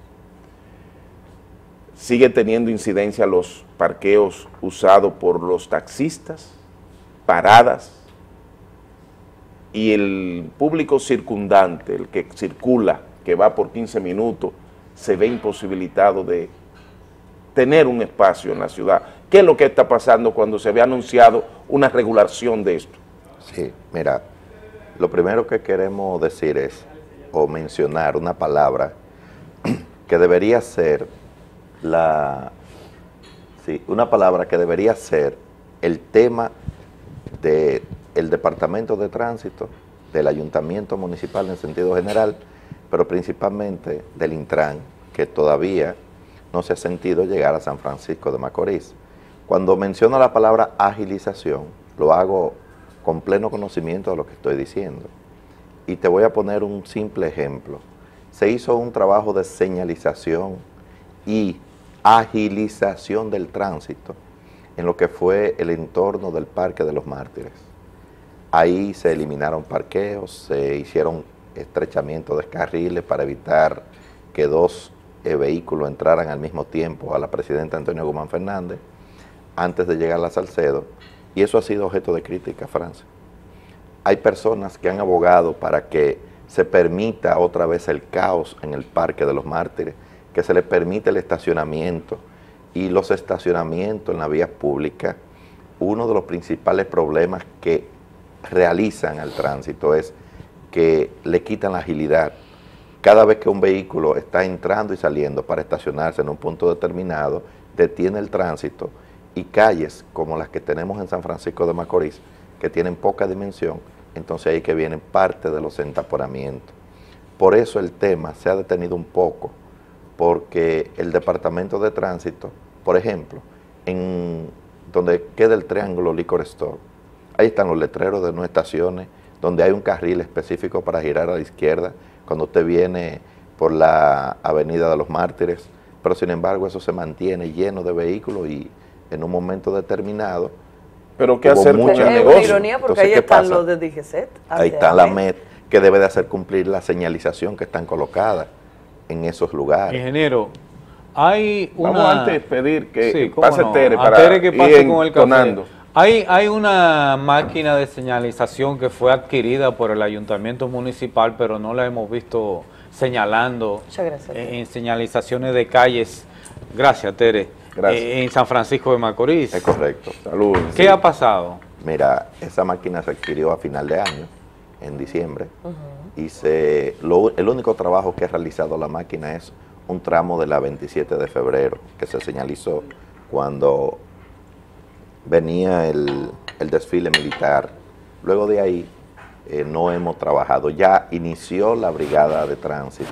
Sigue teniendo incidencia los parqueos usados por los taxistas, paradas, y el público circundante, el que circula, que va por 15 minutos, se ve imposibilitado de tener un espacio en la ciudad. ¿Qué es lo que está pasando cuando se había anunciado una regulación de esto? Sí, mira, lo primero que queremos decir es, o mencionar una palabra que debería ser, una palabra que debería ser el tema del Departamento de Tránsito, del Ayuntamiento Municipal en sentido general, pero principalmente del Intran, que todavía no se ha sentido llegar a San Francisco de Macorís. Cuando menciono la palabra agilización, lo hago con pleno conocimiento de lo que estoy diciendo. Y te voy a poner un simple ejemplo. Se hizo un trabajo de señalización y agilización del tránsito en lo que fue el entorno del Parque de los Mártires. Ahí se eliminaron parqueos, se hicieron estrechamientos de carriles para evitar que dos vehículos entraran al mismo tiempo a la presidenta Antonio Guzmán Fernández antes de llegar a Salcedo, y eso ha sido objeto de crítica, Francia. Hay personas que han abogado para que se permita otra vez el caos en el Parque de los Mártires, que se le permite el estacionamiento, y los estacionamientos en la vía pública, uno de los principales problemas que realizan al tránsito es que le quitan la agilidad. Cada vez que un vehículo está entrando y saliendo para estacionarse en un punto determinado, detiene el tránsito, y calles como las que tenemos en San Francisco de Macorís que tienen poca dimensión, entonces ahí que vienen parte de los entaporamientos. Por eso el tema se ha detenido un poco, porque el Departamento de Tránsito, por ejemplo, en donde queda el Triángulo Liquor Store, ahí están los letreros de no estaciones, donde hay un carril específico para girar a la izquierda cuando usted viene por la Avenida de los Mártires, pero sin embargo eso se mantiene lleno de vehículos y en un momento determinado. Pero qué hacer mucho negocio. Es ironía porque entonces, ahí están los de DGCET. Ahí está la MET, que debe de hacer cumplir la señalización que están colocadas en esos lugares. Ingeniero, hay una... Vamos antes a pedir que sí, pase no, Tere para Tere que pase ir con el café. Hay una máquina de señalización que fue adquirida por el ayuntamiento municipal, pero no la hemos visto señalando en señalizaciones de calles. Gracias, Tere. Gracias. En San Francisco de Macorís. Es correcto. Saludos. ¿Qué ha pasado? Mira, esa máquina se adquirió a final de año, en diciembre, y el único trabajo que ha realizado la máquina es un tramo de la 27 de febrero, que se señalizó cuando venía el desfile militar. Luego de ahí no hemos trabajado. Ya inició la brigada de tránsito.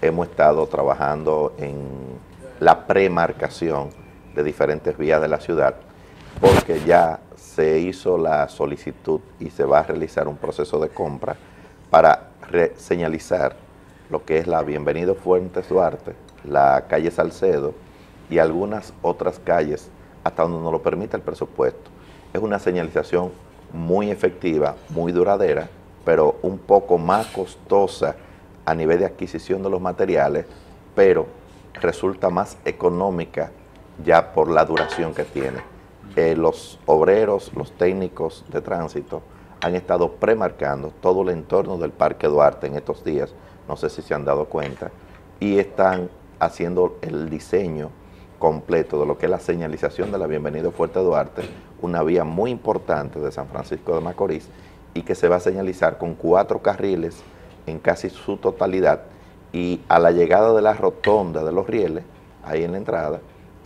Hemos estado trabajando en la premarcación de diferentes vías de la ciudad, porque ya se hizo la solicitud y se va a realizar un proceso de compra para señalizar lo que es la Bienvenido Fuentes Duarte, la calle Salcedo y algunas otras calles hasta donde nos lo permita el presupuesto. Es una señalización muy efectiva, muy duradera, pero un poco más costosa a nivel de adquisición de los materiales, pero resulta más económica ya por la duración que tiene. Los obreros, los técnicos de tránsito han estado premarcando todo el entorno del Parque Duarte en estos días, no sé si se han dado cuenta, y están haciendo el diseño completo de lo que es la señalización de la Bienvenido Fuerte Duarte, una vía muy importante de San Francisco de Macorís, y que se va a señalizar con 4 carriles en casi su totalidad, y a la llegada de la rotonda de los rieles, ahí en la entrada,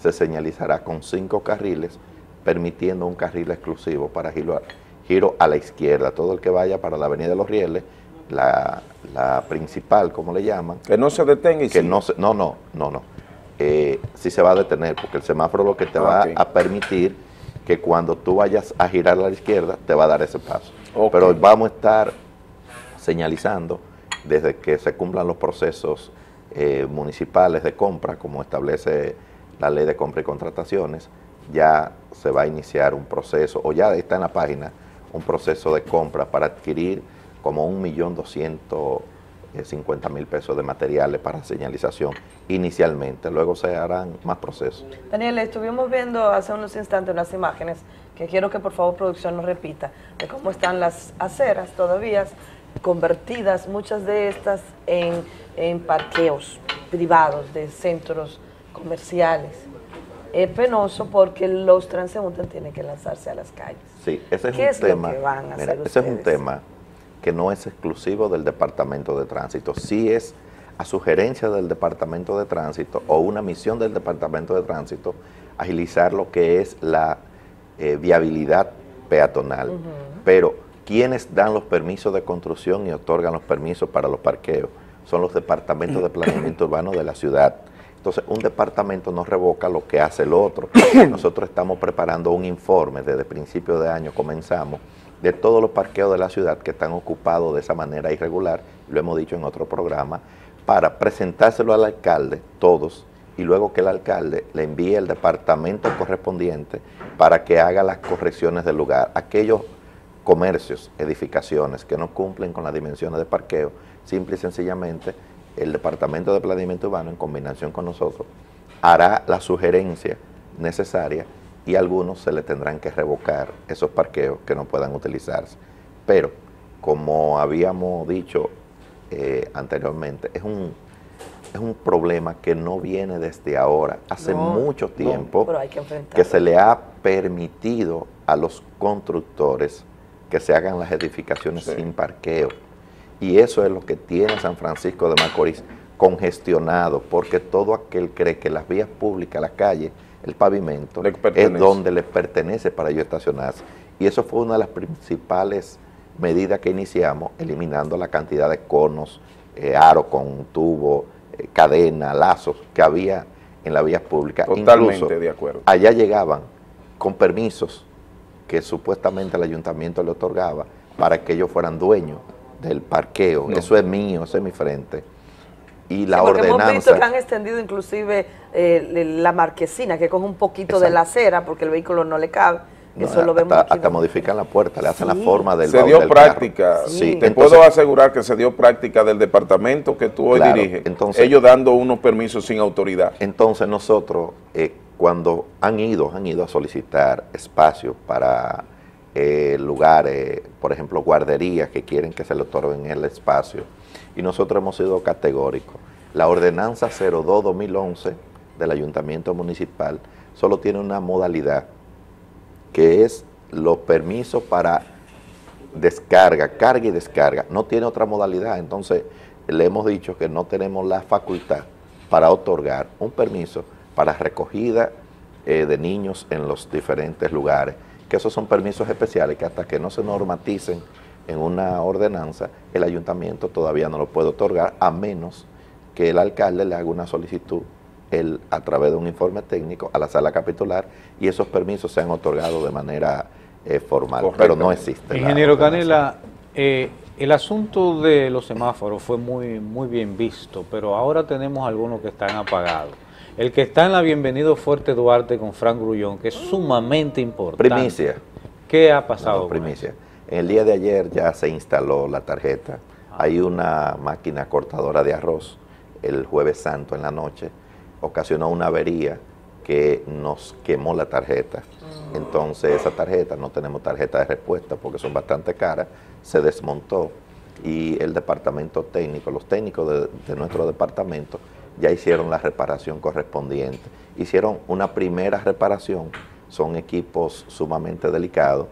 se señalizará con 5 carriles, permitiendo un carril exclusivo para giro a la izquierda. Todo el que vaya para la Avenida de los Rieles, la principal, como le llaman. Que no se detenga y que sí. No. Sí se va a detener, porque el semáforo lo que te va a permitir que cuando tú vayas a girar a la izquierda, te va a dar ese paso. Pero vamos a estar señalizando desde que se cumplan los procesos municipales de compra, como establece la ley de compra y contrataciones. Ya se va a iniciar un proceso, o ya está en la página, un proceso de compra para adquirir como 1.250.000 pesos de materiales para señalización inicialmente. Luego se harán más procesos. Daniel, estuvimos viendo hace unos instantes unas imágenes que quiero que por favor producción nos repita, de cómo están las aceras todavía convertidas, muchas de estas en parqueos privados de centros comerciales. Es penoso porque los transeúntes tienen que lanzarse a las calles. Sí, ese es un tema que no es exclusivo del Departamento de Tránsito. Sí es a sugerencia del Departamento de Tránsito o una misión del Departamento de Tránsito agilizar lo que es la viabilidad peatonal. Pero quienes dan los permisos de construcción y otorgan los permisos para los parqueos son los departamentos de planeamiento urbano de la ciudad. Entonces, un departamento no revoca lo que hace el otro. Nosotros estamos preparando un informe, desde principio de año comenzamos, de todos los parqueos de la ciudad que están ocupados de esa manera irregular, lo hemos dicho en otro programa, para presentárselo al alcalde, todos, y luego que el alcalde le envíe el departamento correspondiente para que haga las correcciones del lugar. Aquellos comercios, edificaciones que no cumplen con las dimensiones de parqueo, simple y sencillamente, el Departamento de Planeamiento Urbano, en combinación con nosotros, hará la sugerencia necesaria y a algunos se le tendrán que revocar esos parqueos que no puedan utilizarse. Pero, como habíamos dicho anteriormente, es un problema que no viene desde ahora. Hace mucho tiempo que se le ha permitido a los constructores que se hagan las edificaciones sin parqueo. Y eso es lo que tiene San Francisco de Macorís congestionado, porque todo aquel cree que las vías públicas, las calles, el pavimento, es donde les pertenece para ellos estacionarse. Y eso fue una de las principales medidas que iniciamos, eliminando la cantidad de conos, aros con tubo, cadena, lazos que había en la vía pública. Totalmente incluso, de acuerdo. Allá llegaban con permisos que supuestamente el ayuntamiento le otorgaba para que ellos fueran dueños del parqueo. No. Eso es mío, eso es mi frente. Y la ordenanza. Hemos visto que han extendido inclusive la marquesina, que coge un poquito de la acera porque el vehículo no le cabe. No, eso lo vemos hasta aquí. Modifican la puerta, le hacen la forma del baúl del carro. Se dio práctica, sí. Te entonces, puedo asegurar que se dio práctica del departamento que tú hoy diriges, entonces, ellos dando unos permisos sin autoridad. Entonces nosotros, cuando han ido a solicitar espacios para lugares, por ejemplo guarderías que quieren que se le otorguen el espacio, y nosotros hemos sido categóricos. La ordenanza 02-2011 del Ayuntamiento Municipal solo tiene una modalidad, que es los permisos para descarga, carga y descarga. No tiene otra modalidad, entonces le hemos dicho que no tenemos la facultad para otorgar un permiso para recogida de niños en los diferentes lugares, que esos son permisos especiales que hasta que no se normaticen en una ordenanza, el ayuntamiento todavía no lo puede otorgar, a menos que el alcalde le haga una solicitud a través de un informe técnico a la sala capitular, y esos permisos se han otorgado de manera formal. Correcto. Pero no existe. Ingeniero Canela, el asunto de los semáforos fue muy bien visto, pero ahora tenemos algunos que están apagados. El que está en la Bienvenido Fuerte Duarte con Frank Grullón, que es sumamente importante. Primicia. ¿Qué ha pasado? No, primicia. En el día de ayer ya se instaló la tarjeta. Hay una máquina cortadora de arroz el jueves santo en la noche, ocasionó una avería que nos quemó la tarjeta. Entonces esa tarjeta, no tenemos tarjeta de respuesta porque son bastante caras, se desmontó, y el departamento técnico, los técnicos de nuestro departamento ya hicieron la reparación correspondiente. Hicieron una primera reparación, son equipos sumamente delicados.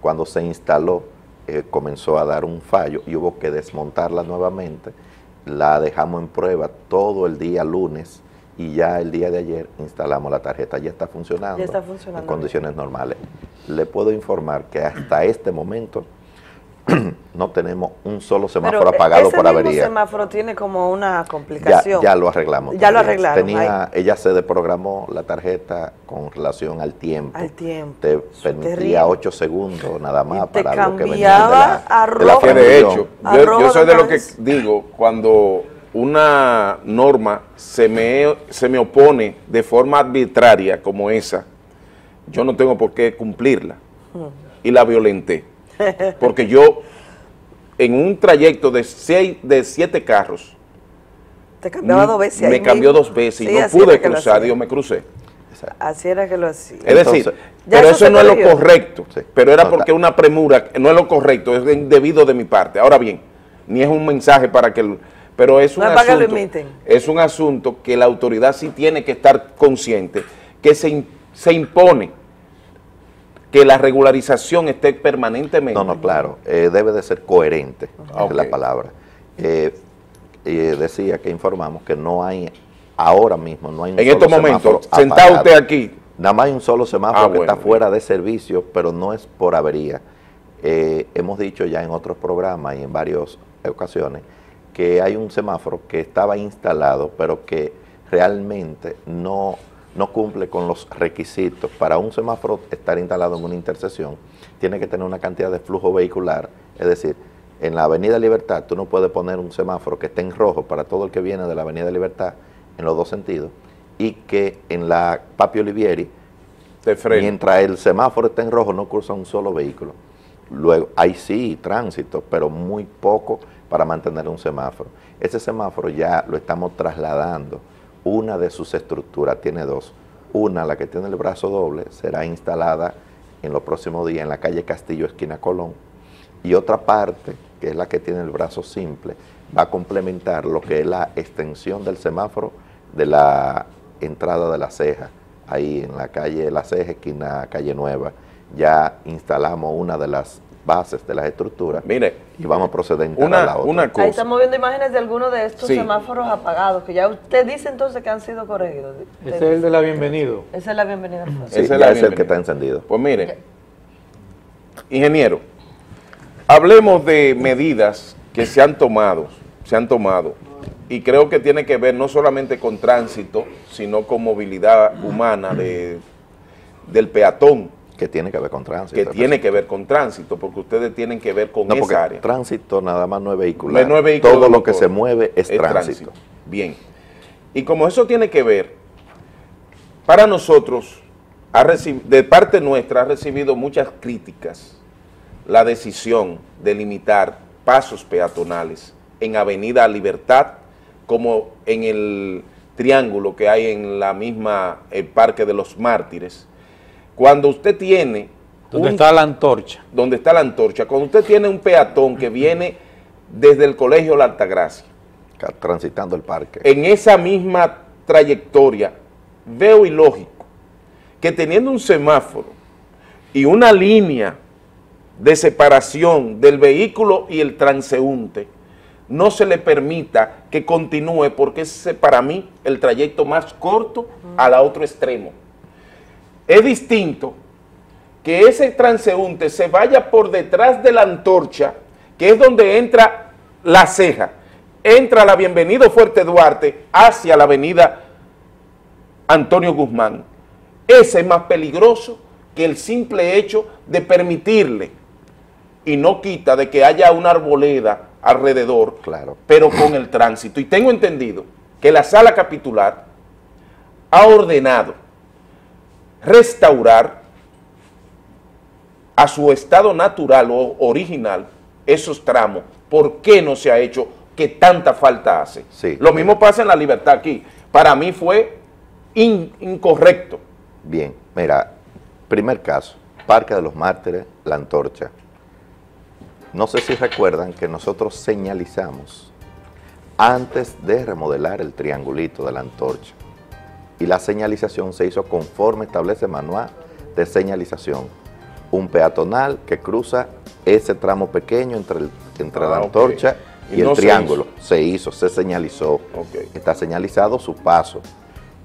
Cuando se instaló comenzó a dar un fallo y hubo que desmontarla nuevamente. La dejamos en prueba todo el día lunes, y ya el día de ayer instalamos la tarjeta, ya está funcionando en condiciones normales. Le puedo informar que hasta este momento no tenemos un solo semáforo apagado por avería. Pero ese semáforo tiene como una complicación. Ya lo arreglamos. Ya lo arreglaron. Ella se desprogramó la tarjeta con relación al tiempo. Al tiempo. Te permitía 8 segundos nada más para lo que venía de la que de hecho, yo soy de lo que digo cuando una norma se me opone de forma arbitraria como esa, yo no tengo por qué cumplirla, y la violenté, porque yo en un trayecto de 7 carros, te cambiaba 2 veces, me cambió 2 veces, sí, y no pude cruzar, yo me crucé. Así era que lo hacía. Es decir, entonces, pero eso no es lo correcto, sí, pero era porque una premura, no es lo correcto, es indebido de mi parte. Ahora bien, ni es un mensaje para que... Pero es un asunto que la autoridad sí tiene que estar consciente, que se impone que la regularización esté permanentemente. No, claro, debe de ser coherente, es la palabra. Decía que informamos que no hay, ahora mismo, no hay un solo semáforo. En estos momentos, sentado usted aquí. Nada más hay un solo semáforo que está fuera de servicio, pero no es por avería. Hemos dicho ya en otros programas y en varias ocasiones que hay un semáforo que estaba instalado, pero que realmente no cumple con los requisitos. Para un semáforo estar instalado en una intersección, tiene que tener una cantidad de flujo vehicular. Es decir, en la Avenida Libertad, tú no puedes poner un semáforo que esté en rojo para todo el que viene de la Avenida Libertad, en los dos sentidos, y que en la Papi Olivieri, mientras el semáforo esté en rojo, no cruza un solo vehículo. Luego, ahí sí, tránsito, pero muy poco para mantener un semáforo. Ese semáforo ya lo estamos trasladando. Una de sus estructuras tiene 2. Una, la que tiene el brazo doble, será instalada en los próximos días en la calle Castillo, esquina Colón. Y otra parte, que es la que tiene el brazo simple, va a complementar lo que es la extensión del semáforo de la entrada de La Ceja, ahí en la calle La Ceja, esquina Calle Nueva. Ya instalamos una de las bases de las estructuras. Mire, y vamos a proceder a la otra. Una cosa. Ahí estamos viendo imágenes de algunos de estos semáforos apagados, que ya usted dice entonces que han sido corregidos. Ese es el de la Bienvenido. Ese es la Bienvenida. Sí, ese es el que está encendido. Pues mire, Ingeniero, hablemos de medidas que se han tomado, y creo que tiene que ver no solamente con tránsito, sino con movilidad humana del peatón. Que tiene que ver con tránsito. Que tiene que ver con tránsito, porque ustedes tienen que ver con esa área. Tránsito nada más no es vehicular. No es vehicular. Todo lo que se mueve es tránsito. Bien. Y como eso tiene que ver, para nosotros, de parte nuestra, ha recibido muchas críticas la decisión de limitar pasos peatonales en Avenida Libertad, como en el triángulo que hay en la misma Parque de los Mártires, cuando usted tiene... Donde está la antorcha. Donde está la antorcha. Cuando usted tiene un peatón que viene desde el Colegio La Altagracia, transitando el parque. En esa misma trayectoria, veo ilógico que teniendo un semáforo y una línea de separación del vehículo y el transeúnte, no se le permita que continúe, porque ese es para mí el trayecto más corto al otro extremo. Es distinto que ese transeúnte se vaya por detrás de la antorcha, que es donde entra la ceja, entra la Bienvenido Fuerte Duarte hacia la Avenida Antonio Guzmán. Ese es más peligroso que el simple hecho de permitirle, y no quita de que haya una arboleda alrededor, claro, pero con el tránsito. Y tengo entendido que la sala capitular ha ordenado restaurar a su estado natural o original esos tramos. ¿Por qué no se ha hecho, que tanta falta hace? Sí, lo mismo pasa en La Libertad aquí. Para mí fue incorrecto. Bien, mira, primer caso, Parque de los Mártires, la antorcha. No sé si recuerdan que nosotros señalizamos antes de remodelar el triangulito de la antorcha, y la señalización se hizo conforme establece el manual de señalización. Un peatonal que cruza ese tramo pequeño entre la antorcha y el triángulo. Se señalizó. Está señalizado su paso,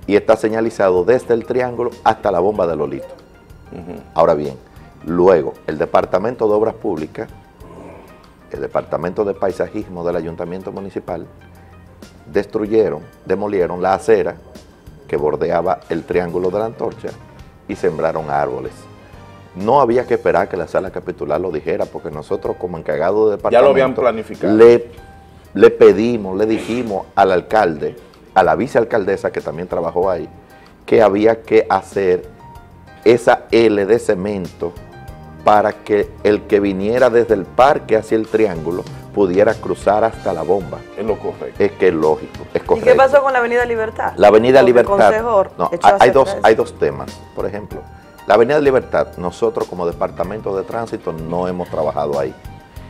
y está señalizado desde el triángulo hasta la bomba de Lolito. Ahora bien, luego el Departamento de Obras Públicas, el Departamento de Paisajismo del Ayuntamiento Municipal, demolieron la acera que bordeaba el triángulo de la antorcha y sembraron árboles. No había que esperar que la sala capitular lo dijera, porque nosotros como encargado de departamento ya lo habían planificado. Le dijimos al alcalde, a la vicealcaldesa que también trabajó ahí, que había que hacer esa L de cemento para que el que viniera desde el parque hacia el triángulo pudiera cruzar hasta la bomba. Es lo correcto. Es que es lógico, es correcto. ¿Y qué pasó con la Avenida Libertad? La Avenida Libertad, no, hay dos temas. Por ejemplo, la Avenida Libertad, nosotros como Departamento de Tránsito no hemos trabajado ahí.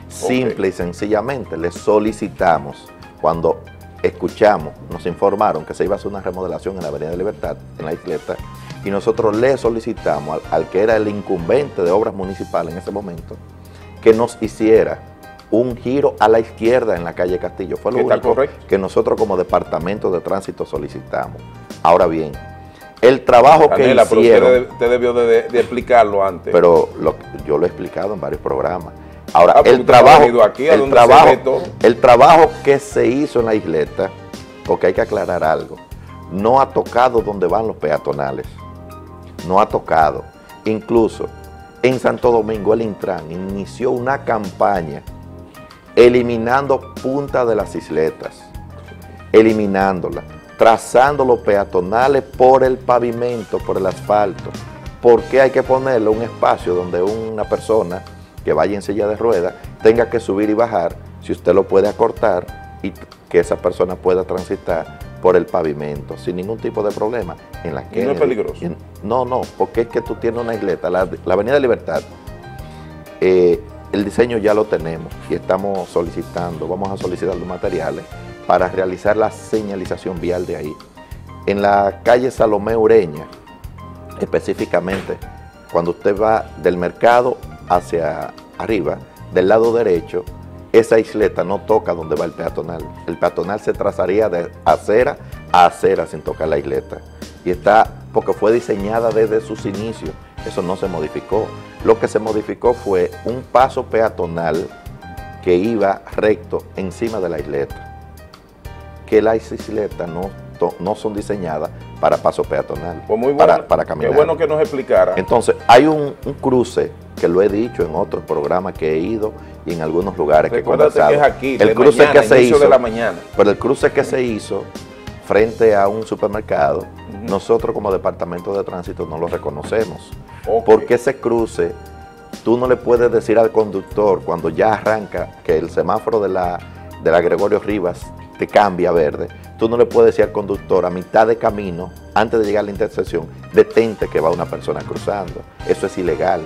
Simple y sencillamente le solicitamos, cuando escuchamos, nos informaron que se iba a hacer una remodelación en la Avenida Libertad, en la isleta, y nosotros le solicitamos al que era el incumbente de obras municipales en ese momento, que nos hiciera un giro a la izquierda en la calle Castillo. Fue lo único que nosotros como Departamento de Tránsito solicitamos. Ahora bien, el trabajo que hicieron... Usted debió de explicarlo antes. Pero yo lo he explicado en varios programas. Ahora, el trabajo que se hizo en la isleta, porque hay que aclarar algo, no ha tocado donde van los peatonales. No ha tocado. Incluso en Santo Domingo el Intran inició una campaña eliminando punta de las isletas, eliminándola, trazando los peatonales por el pavimento, por el asfalto. Porque hay que ponerle un espacio donde una persona que vaya en silla de ruedas tenga que subir y bajar, si usted lo puede acortar, y que esa persona pueda transitar por el pavimento sin ningún tipo de problema. En la Kennedy, ¿no es peligroso? No, porque es que tú tienes una isleta. La Avenida Libertad, el diseño ya lo tenemos y estamos solicitando, vamos a solicitar los materiales para realizar la señalización vial de ahí. En la calle Salomé Ureña, específicamente, cuando usted va del mercado hacia arriba, del lado derecho, esa isleta no toca donde va el peatonal. El peatonal se trazaría de acera a acera sin tocar la isleta. Y está, porque fue diseñada desde sus inicios, eso no se modificó. Lo que se modificó fue un paso peatonal que iba recto encima de la isleta, que las isletas no son diseñadas para paso peatonal, pues muy bueno, para caminar. Qué bueno que nos explicara. Entonces, hay un cruce, que lo he dicho en otros programas que he ido y en algunos lugares Recuérdate que he conversado. Que es aquí, el cruce mañana, que se hizo de la mañana. Pero el cruce que se hizo frente a un supermercado, nosotros como departamento de tránsito no lo reconocemos. Okay. Porque ese cruce, tú no le puedes decir al conductor cuando ya arranca que el semáforo de la Gregorio Rivas te cambia a verde, tú no le puedes decir al conductor a mitad de camino, antes de llegar a la intersección, detente que va una persona cruzando. Eso es ilegal.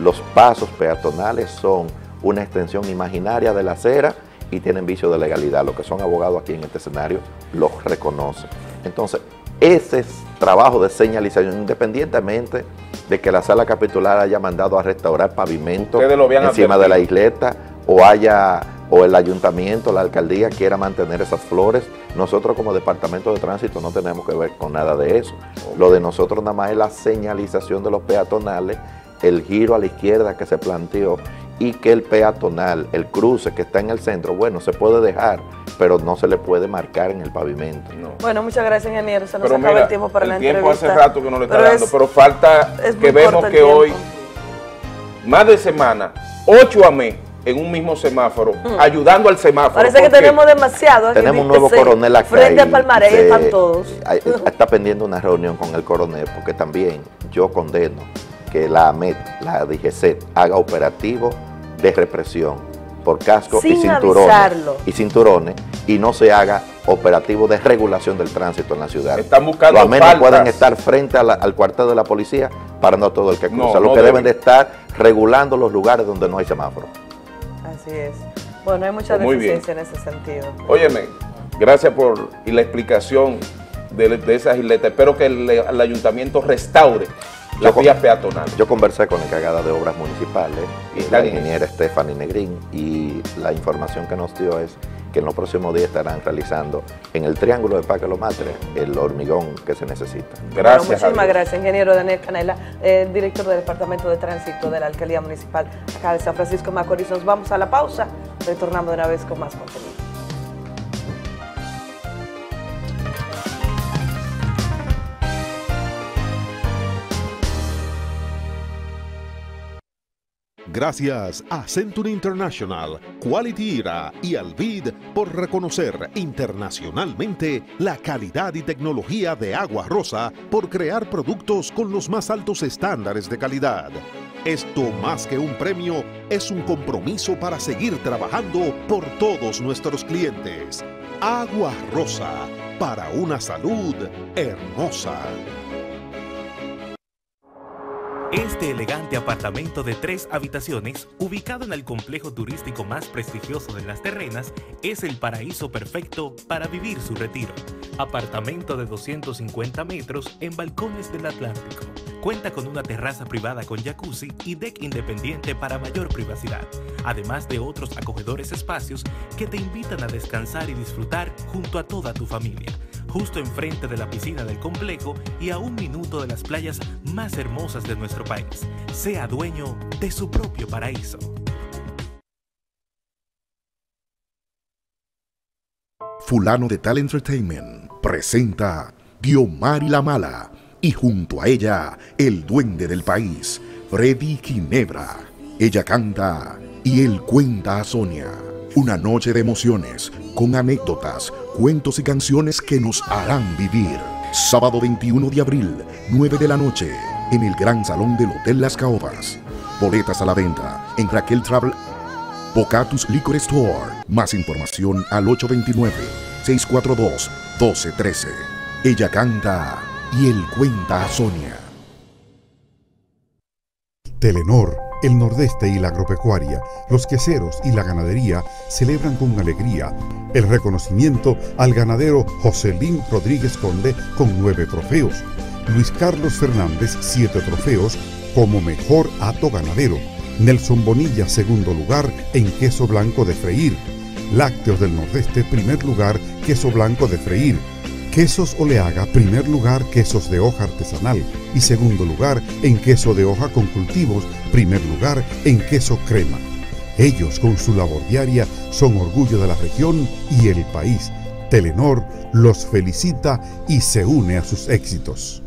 Los pasos peatonales son una extensión imaginaria de la acera y tienen vicio de legalidad. Los que son abogados aquí en este escenario los reconocen. Entonces, ese es trabajo de señalización, independientemente de que la sala capitular haya mandado a restaurar pavimento encima de la isleta o el ayuntamiento, la alcaldía quiera mantener esas flores. Nosotros como departamento de tránsito no tenemos que ver con nada de eso. Lo de nosotros nada más es la señalización de los peatonales, el giro a la izquierda que se planteó y que el peatonal, el cruce que está en el centro, bueno, se puede dejar, pero no se le puede marcar en el pavimento. No. Bueno, muchas gracias, ingeniero. Se nos acaba el tiempo para la entrevista. El tiempo hace rato que no lo está dando, pero falta que vemos que hoy, más de semana, 8 AME en un mismo semáforo, ayudando al semáforo. Parece que tenemos demasiado. Tenemos un nuevo coronel acá. Frente a Palmarés están todos. Está pendiente una reunión con el coronel, porque también yo condeno que la AMET, la DGCET, haga operativo de represión por casco y cinturones, y no se haga operativo de regulación del tránsito en la ciudad. Están buscando los AMET pueden estar frente al cuartel de la policía parando a todo el que cruza. Lo que deben de estar regulando los lugares donde no hay semáforo. Así es. Bueno, hay mucha deficiencia en ese sentido. Óyeme, gracias por la explicación de esas isletas. Espero que el ayuntamiento restaure las vías peatonales. Yo conversé con la encargada de obras municipales, la ingeniera Stephanie Negrín, y la información que nos dio es que en los próximos días estarán realizando en el triángulo de Parque Los Matres el hormigón que se necesita. Gracias. Bueno, muchísimas gracias, ingeniero Daniel Canela, director del Departamento de Tránsito de la Alcaldía Municipal acá de San Francisco Macorís. Nos vamos a la pausa, retornamos de una vez con más contenido. Gracias a Century International, Quality Era y Alvid por reconocer internacionalmente la calidad y tecnología de Agua Rosa por crear productos con los más altos estándares de calidad. Esto más que un premio es un compromiso para seguir trabajando por todos nuestros clientes. Agua Rosa, para una salud hermosa. Este elegante apartamento de 3 habitaciones, ubicado en el complejo turístico más prestigioso de Las Terrenas, es el paraíso perfecto para vivir su retiro. Apartamento de 250 metros en balcones del Atlántico. Cuenta con una terraza privada con jacuzzi y deck independiente para mayor privacidad, además de otros acogedores espacios que te invitan a descansar y disfrutar junto a toda tu familia. Justo enfrente de la piscina del complejo y a 1 minuto de las playas más hermosas de nuestro país. Sea dueño de su propio paraíso. Fulano de Tal Entertainment presenta Diomari la Mala y junto a ella, el duende del país, Freddy Ginebra. Ella canta y él cuenta a Sonia. Una noche de emociones, con anécdotas, cuentos y canciones que nos harán vivir. Sábado 21 de abril, 9 de la noche, en el Gran Salón del Hotel Las Caobas. Boletas a la venta en Raquel Travel, Bocatus Liquor Store. Más información al 829-642-1213. Ella canta y él cuenta a Sonia. Telenor, el Nordeste y la agropecuaria, los queseros y la ganadería celebran con alegría el reconocimiento al ganadero Joselín Rodríguez Conde con 9 trofeos, Luis Carlos Fernández 7 trofeos como mejor hato ganadero, Nelson Bonilla 2º lugar en queso blanco de freír, Lácteos del Nordeste 1er lugar queso blanco de freír, Quesos Oleaga, primer lugar, quesos de hoja artesanal, y segundo lugar en queso de hoja con cultivos, primer lugar en queso crema. Ellos, con su labor diaria, son orgullo de la región y el país. Telenor los felicita y se une a sus éxitos.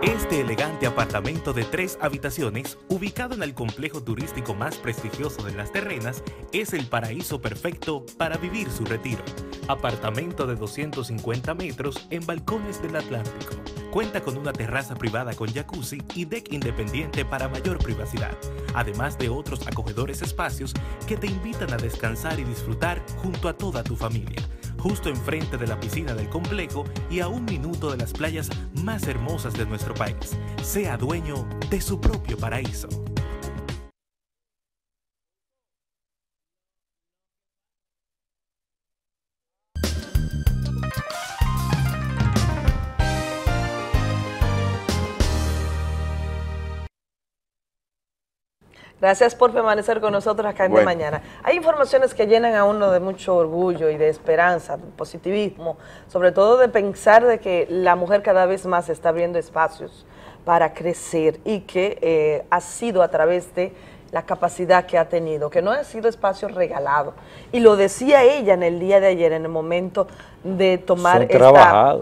Este elegante apartamento de 3 habitaciones, ubicado en el complejo turístico más prestigioso de Las Terrenas, es el paraíso perfecto para vivir su retiro. Apartamento de 250 metros en balcones del Atlántico. Cuenta con una terraza privada con jacuzzi y deck independiente para mayor privacidad, además de otros acogedores espacios que te invitan a descansar y disfrutar junto a toda tu familia. Justo enfrente de la piscina del complejo y a 1 minuto de las playas más hermosas de nuestro país. Sea dueño de su propio paraíso. Gracias por permanecer con nosotros acá en De Mañana. Hay informaciones que llenan a uno de mucho orgullo y de esperanza, de positivismo, sobre todo de pensar de que la mujer cada vez más está abriendo espacios para crecer y que ha sido a través de la capacidad que ha tenido, que no ha sido espacio regalado. Y lo decía ella en el día de ayer, en el momento de tomar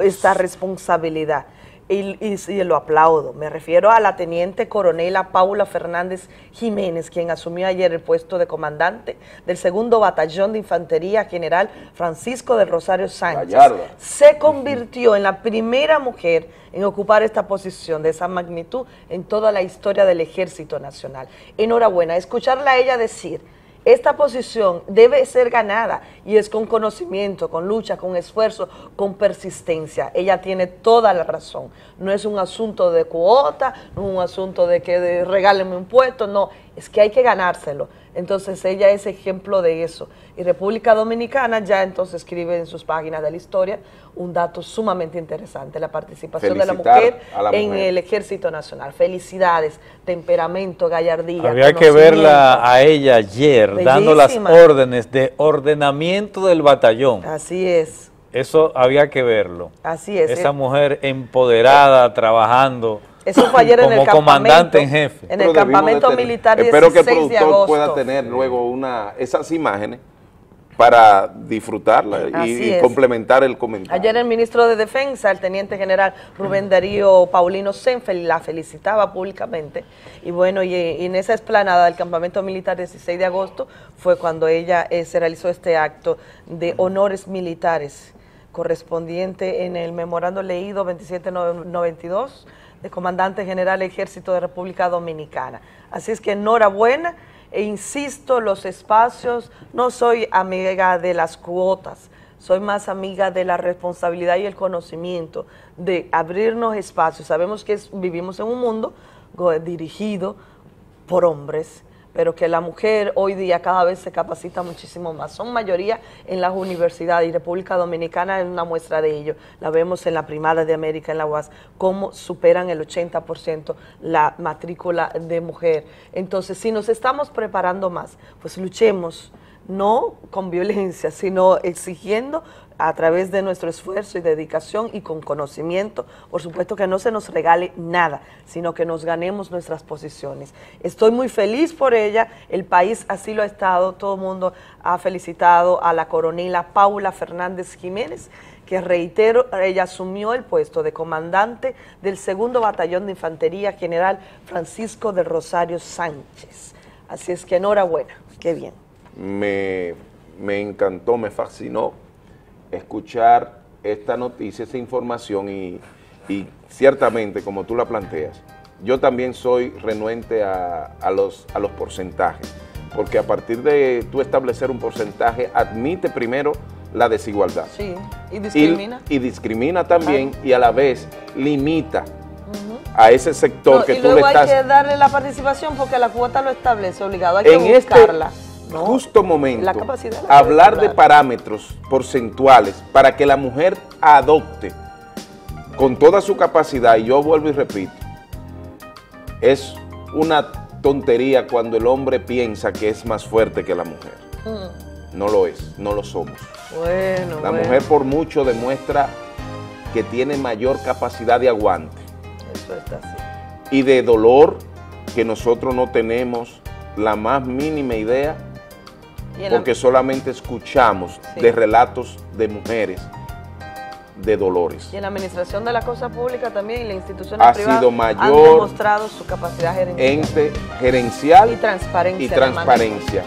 esta responsabilidad. Y lo aplaudo, me refiero a la teniente coronela Paula Fernández Jiménez, quien asumió ayer el puesto de comandante del 2º Batallón de Infantería General Francisco del Rosario Sánchez. Gallardo. Se convirtió en la primera mujer en ocupar esta posición de esa magnitud en toda la historia del Ejército Nacional. Enhorabuena, escucharla a ella decir: esta posición debe ser ganada y es con conocimiento, con lucha, con esfuerzo, con persistencia. Ella tiene toda la razón. No es un asunto de cuota, no es un asunto de que regálenme un puesto, no. Es que hay que ganárselo. Entonces ella es ejemplo de eso. Y República Dominicana ya entonces escribe en sus páginas de la historia un dato sumamente interesante, la participación de la mujer en el Ejército Nacional. Felicidades, temperamento, gallardía. Había que verla a ella ayer, bellísima, dando las órdenes de ordenamiento del batallón. Así es. Eso había que verlo. Así es. Esa mujer empoderada, trabajando. Eso fue ayer en el comandante en jefe. En el campamento militar. Espero que el productor pueda tener luego esas imágenes para disfrutarla y complementar el comentario. Ayer el ministro de Defensa, el teniente general Rubén Darío Paulino Senfeld, la felicitaba públicamente. Y bueno, y en esa explanada del campamento militar 16 de agosto fue cuando ella se realizó este acto de honores militares correspondiente en el memorando leído 2792. De comandante general del Ejército de República Dominicana. Así es que enhorabuena e insisto, los espacios, no soy amiga de las cuotas, soy más amiga de la responsabilidad y el conocimiento, de abrirnos espacios. Sabemos que vivimos en un mundo dirigido por hombres, pero que la mujer hoy día cada vez se capacita muchísimo más. Son mayoría en las universidades y República Dominicana es una muestra de ello. La vemos en la Primada de América, en la UAS, cómo superan el 80% la matrícula de mujer. Entonces, si nos estamos preparando más, pues luchemos, no con violencia, sino exigiendo a través de nuestro esfuerzo y dedicación y con conocimiento, por supuesto que no se nos regale nada, sino que nos ganemos nuestras posiciones. Estoy muy feliz por ella, el país así lo ha estado, todo el mundo ha felicitado a la coronela Paula Fernández Jiménez, que reitero, ella asumió el puesto de comandante del 2º Batallón de Infantería General Francisco del Rosario Sánchez. Así es que enhorabuena, qué bien. Me encantó, me fascinó escuchar esta noticia, esta información y ciertamente, como tú la planteas, yo también soy renuente a los porcentajes, porque a partir de tú establecer un porcentaje, admite primero la desigualdad. Sí, y discrimina. Y discrimina también, y a la vez limita a ese sector que tú le estás... Y luego hay que darle la participación porque la cuota lo establece, obligado, hay que buscarla. Justo momento, hablar de parámetros porcentuales para que la mujer adopte con toda su capacidad, y yo vuelvo y repito, es una tontería cuando el hombre piensa que es más fuerte que la mujer. No lo es, no lo somos. Bueno, la mujer por mucho demuestra que tiene mayor capacidad de aguante. Eso está así. Y de dolor que nosotros no tenemos la más mínima idea, porque solamente escuchamos de relatos de mujeres de dolores. Y en la administración de la cosa pública también, y las instituciones privadas han demostrado su capacidad gerencial y transparencia.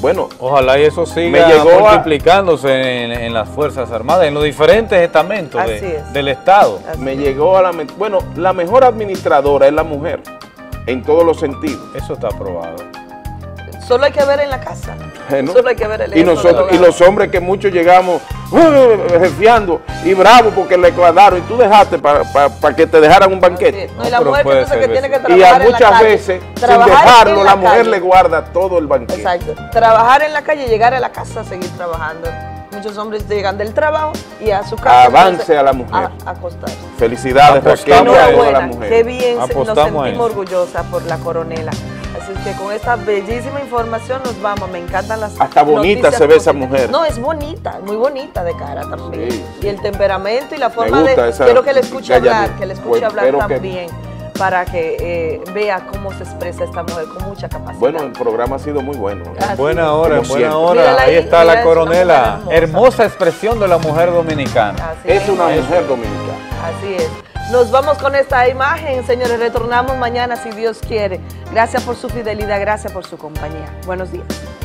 Bueno, ojalá y eso siga multiplicándose en las Fuerzas Armadas, en los diferentes estamentos del Estado. Bueno, la mejor administradora es la mujer, en todos los sentidos. Eso está aprobado. Solo hay que ver en la casa. ¿No? Solo hay que ver el y los hombres que muchos llegamos jefiando y bravos porque le cuadraron y tú dejaste para que te dejaran un banquete. No, y la mujer entonces que tiene que trabajar en la calle. Y a muchas veces, sin dejarlo, la mujer le guarda todo el banquete. Exacto. Trabajar en la calle, llegar a la casa, seguir trabajando. Muchos hombres llegan del trabajo y a su casa. Avance a la mujer. Acostarse. Felicidades, Raquel. Enhorabuena. Qué bien, nos sentimos orgullosas por la coronela. Así que con esta bellísima información nos vamos. Me encantan las noticias. Hasta bonita se ve esa mujer. No, es bonita, muy bonita de cara también. Sí, sí. Y el temperamento y la forma de... Quiero que le escuche hablar, que le escuche hablar también. Para que vea cómo se expresa esta mujer con mucha capacidad. Bueno, el programa ha sido muy bueno. Buena hora. Ahí está la coronela. Hermosa expresión de la mujer dominicana. Es una mujer dominicana. Así es. Nos vamos con esta imagen, señores. Retornamos mañana, si Dios quiere. Gracias por su fidelidad, gracias por su compañía. Buenos días.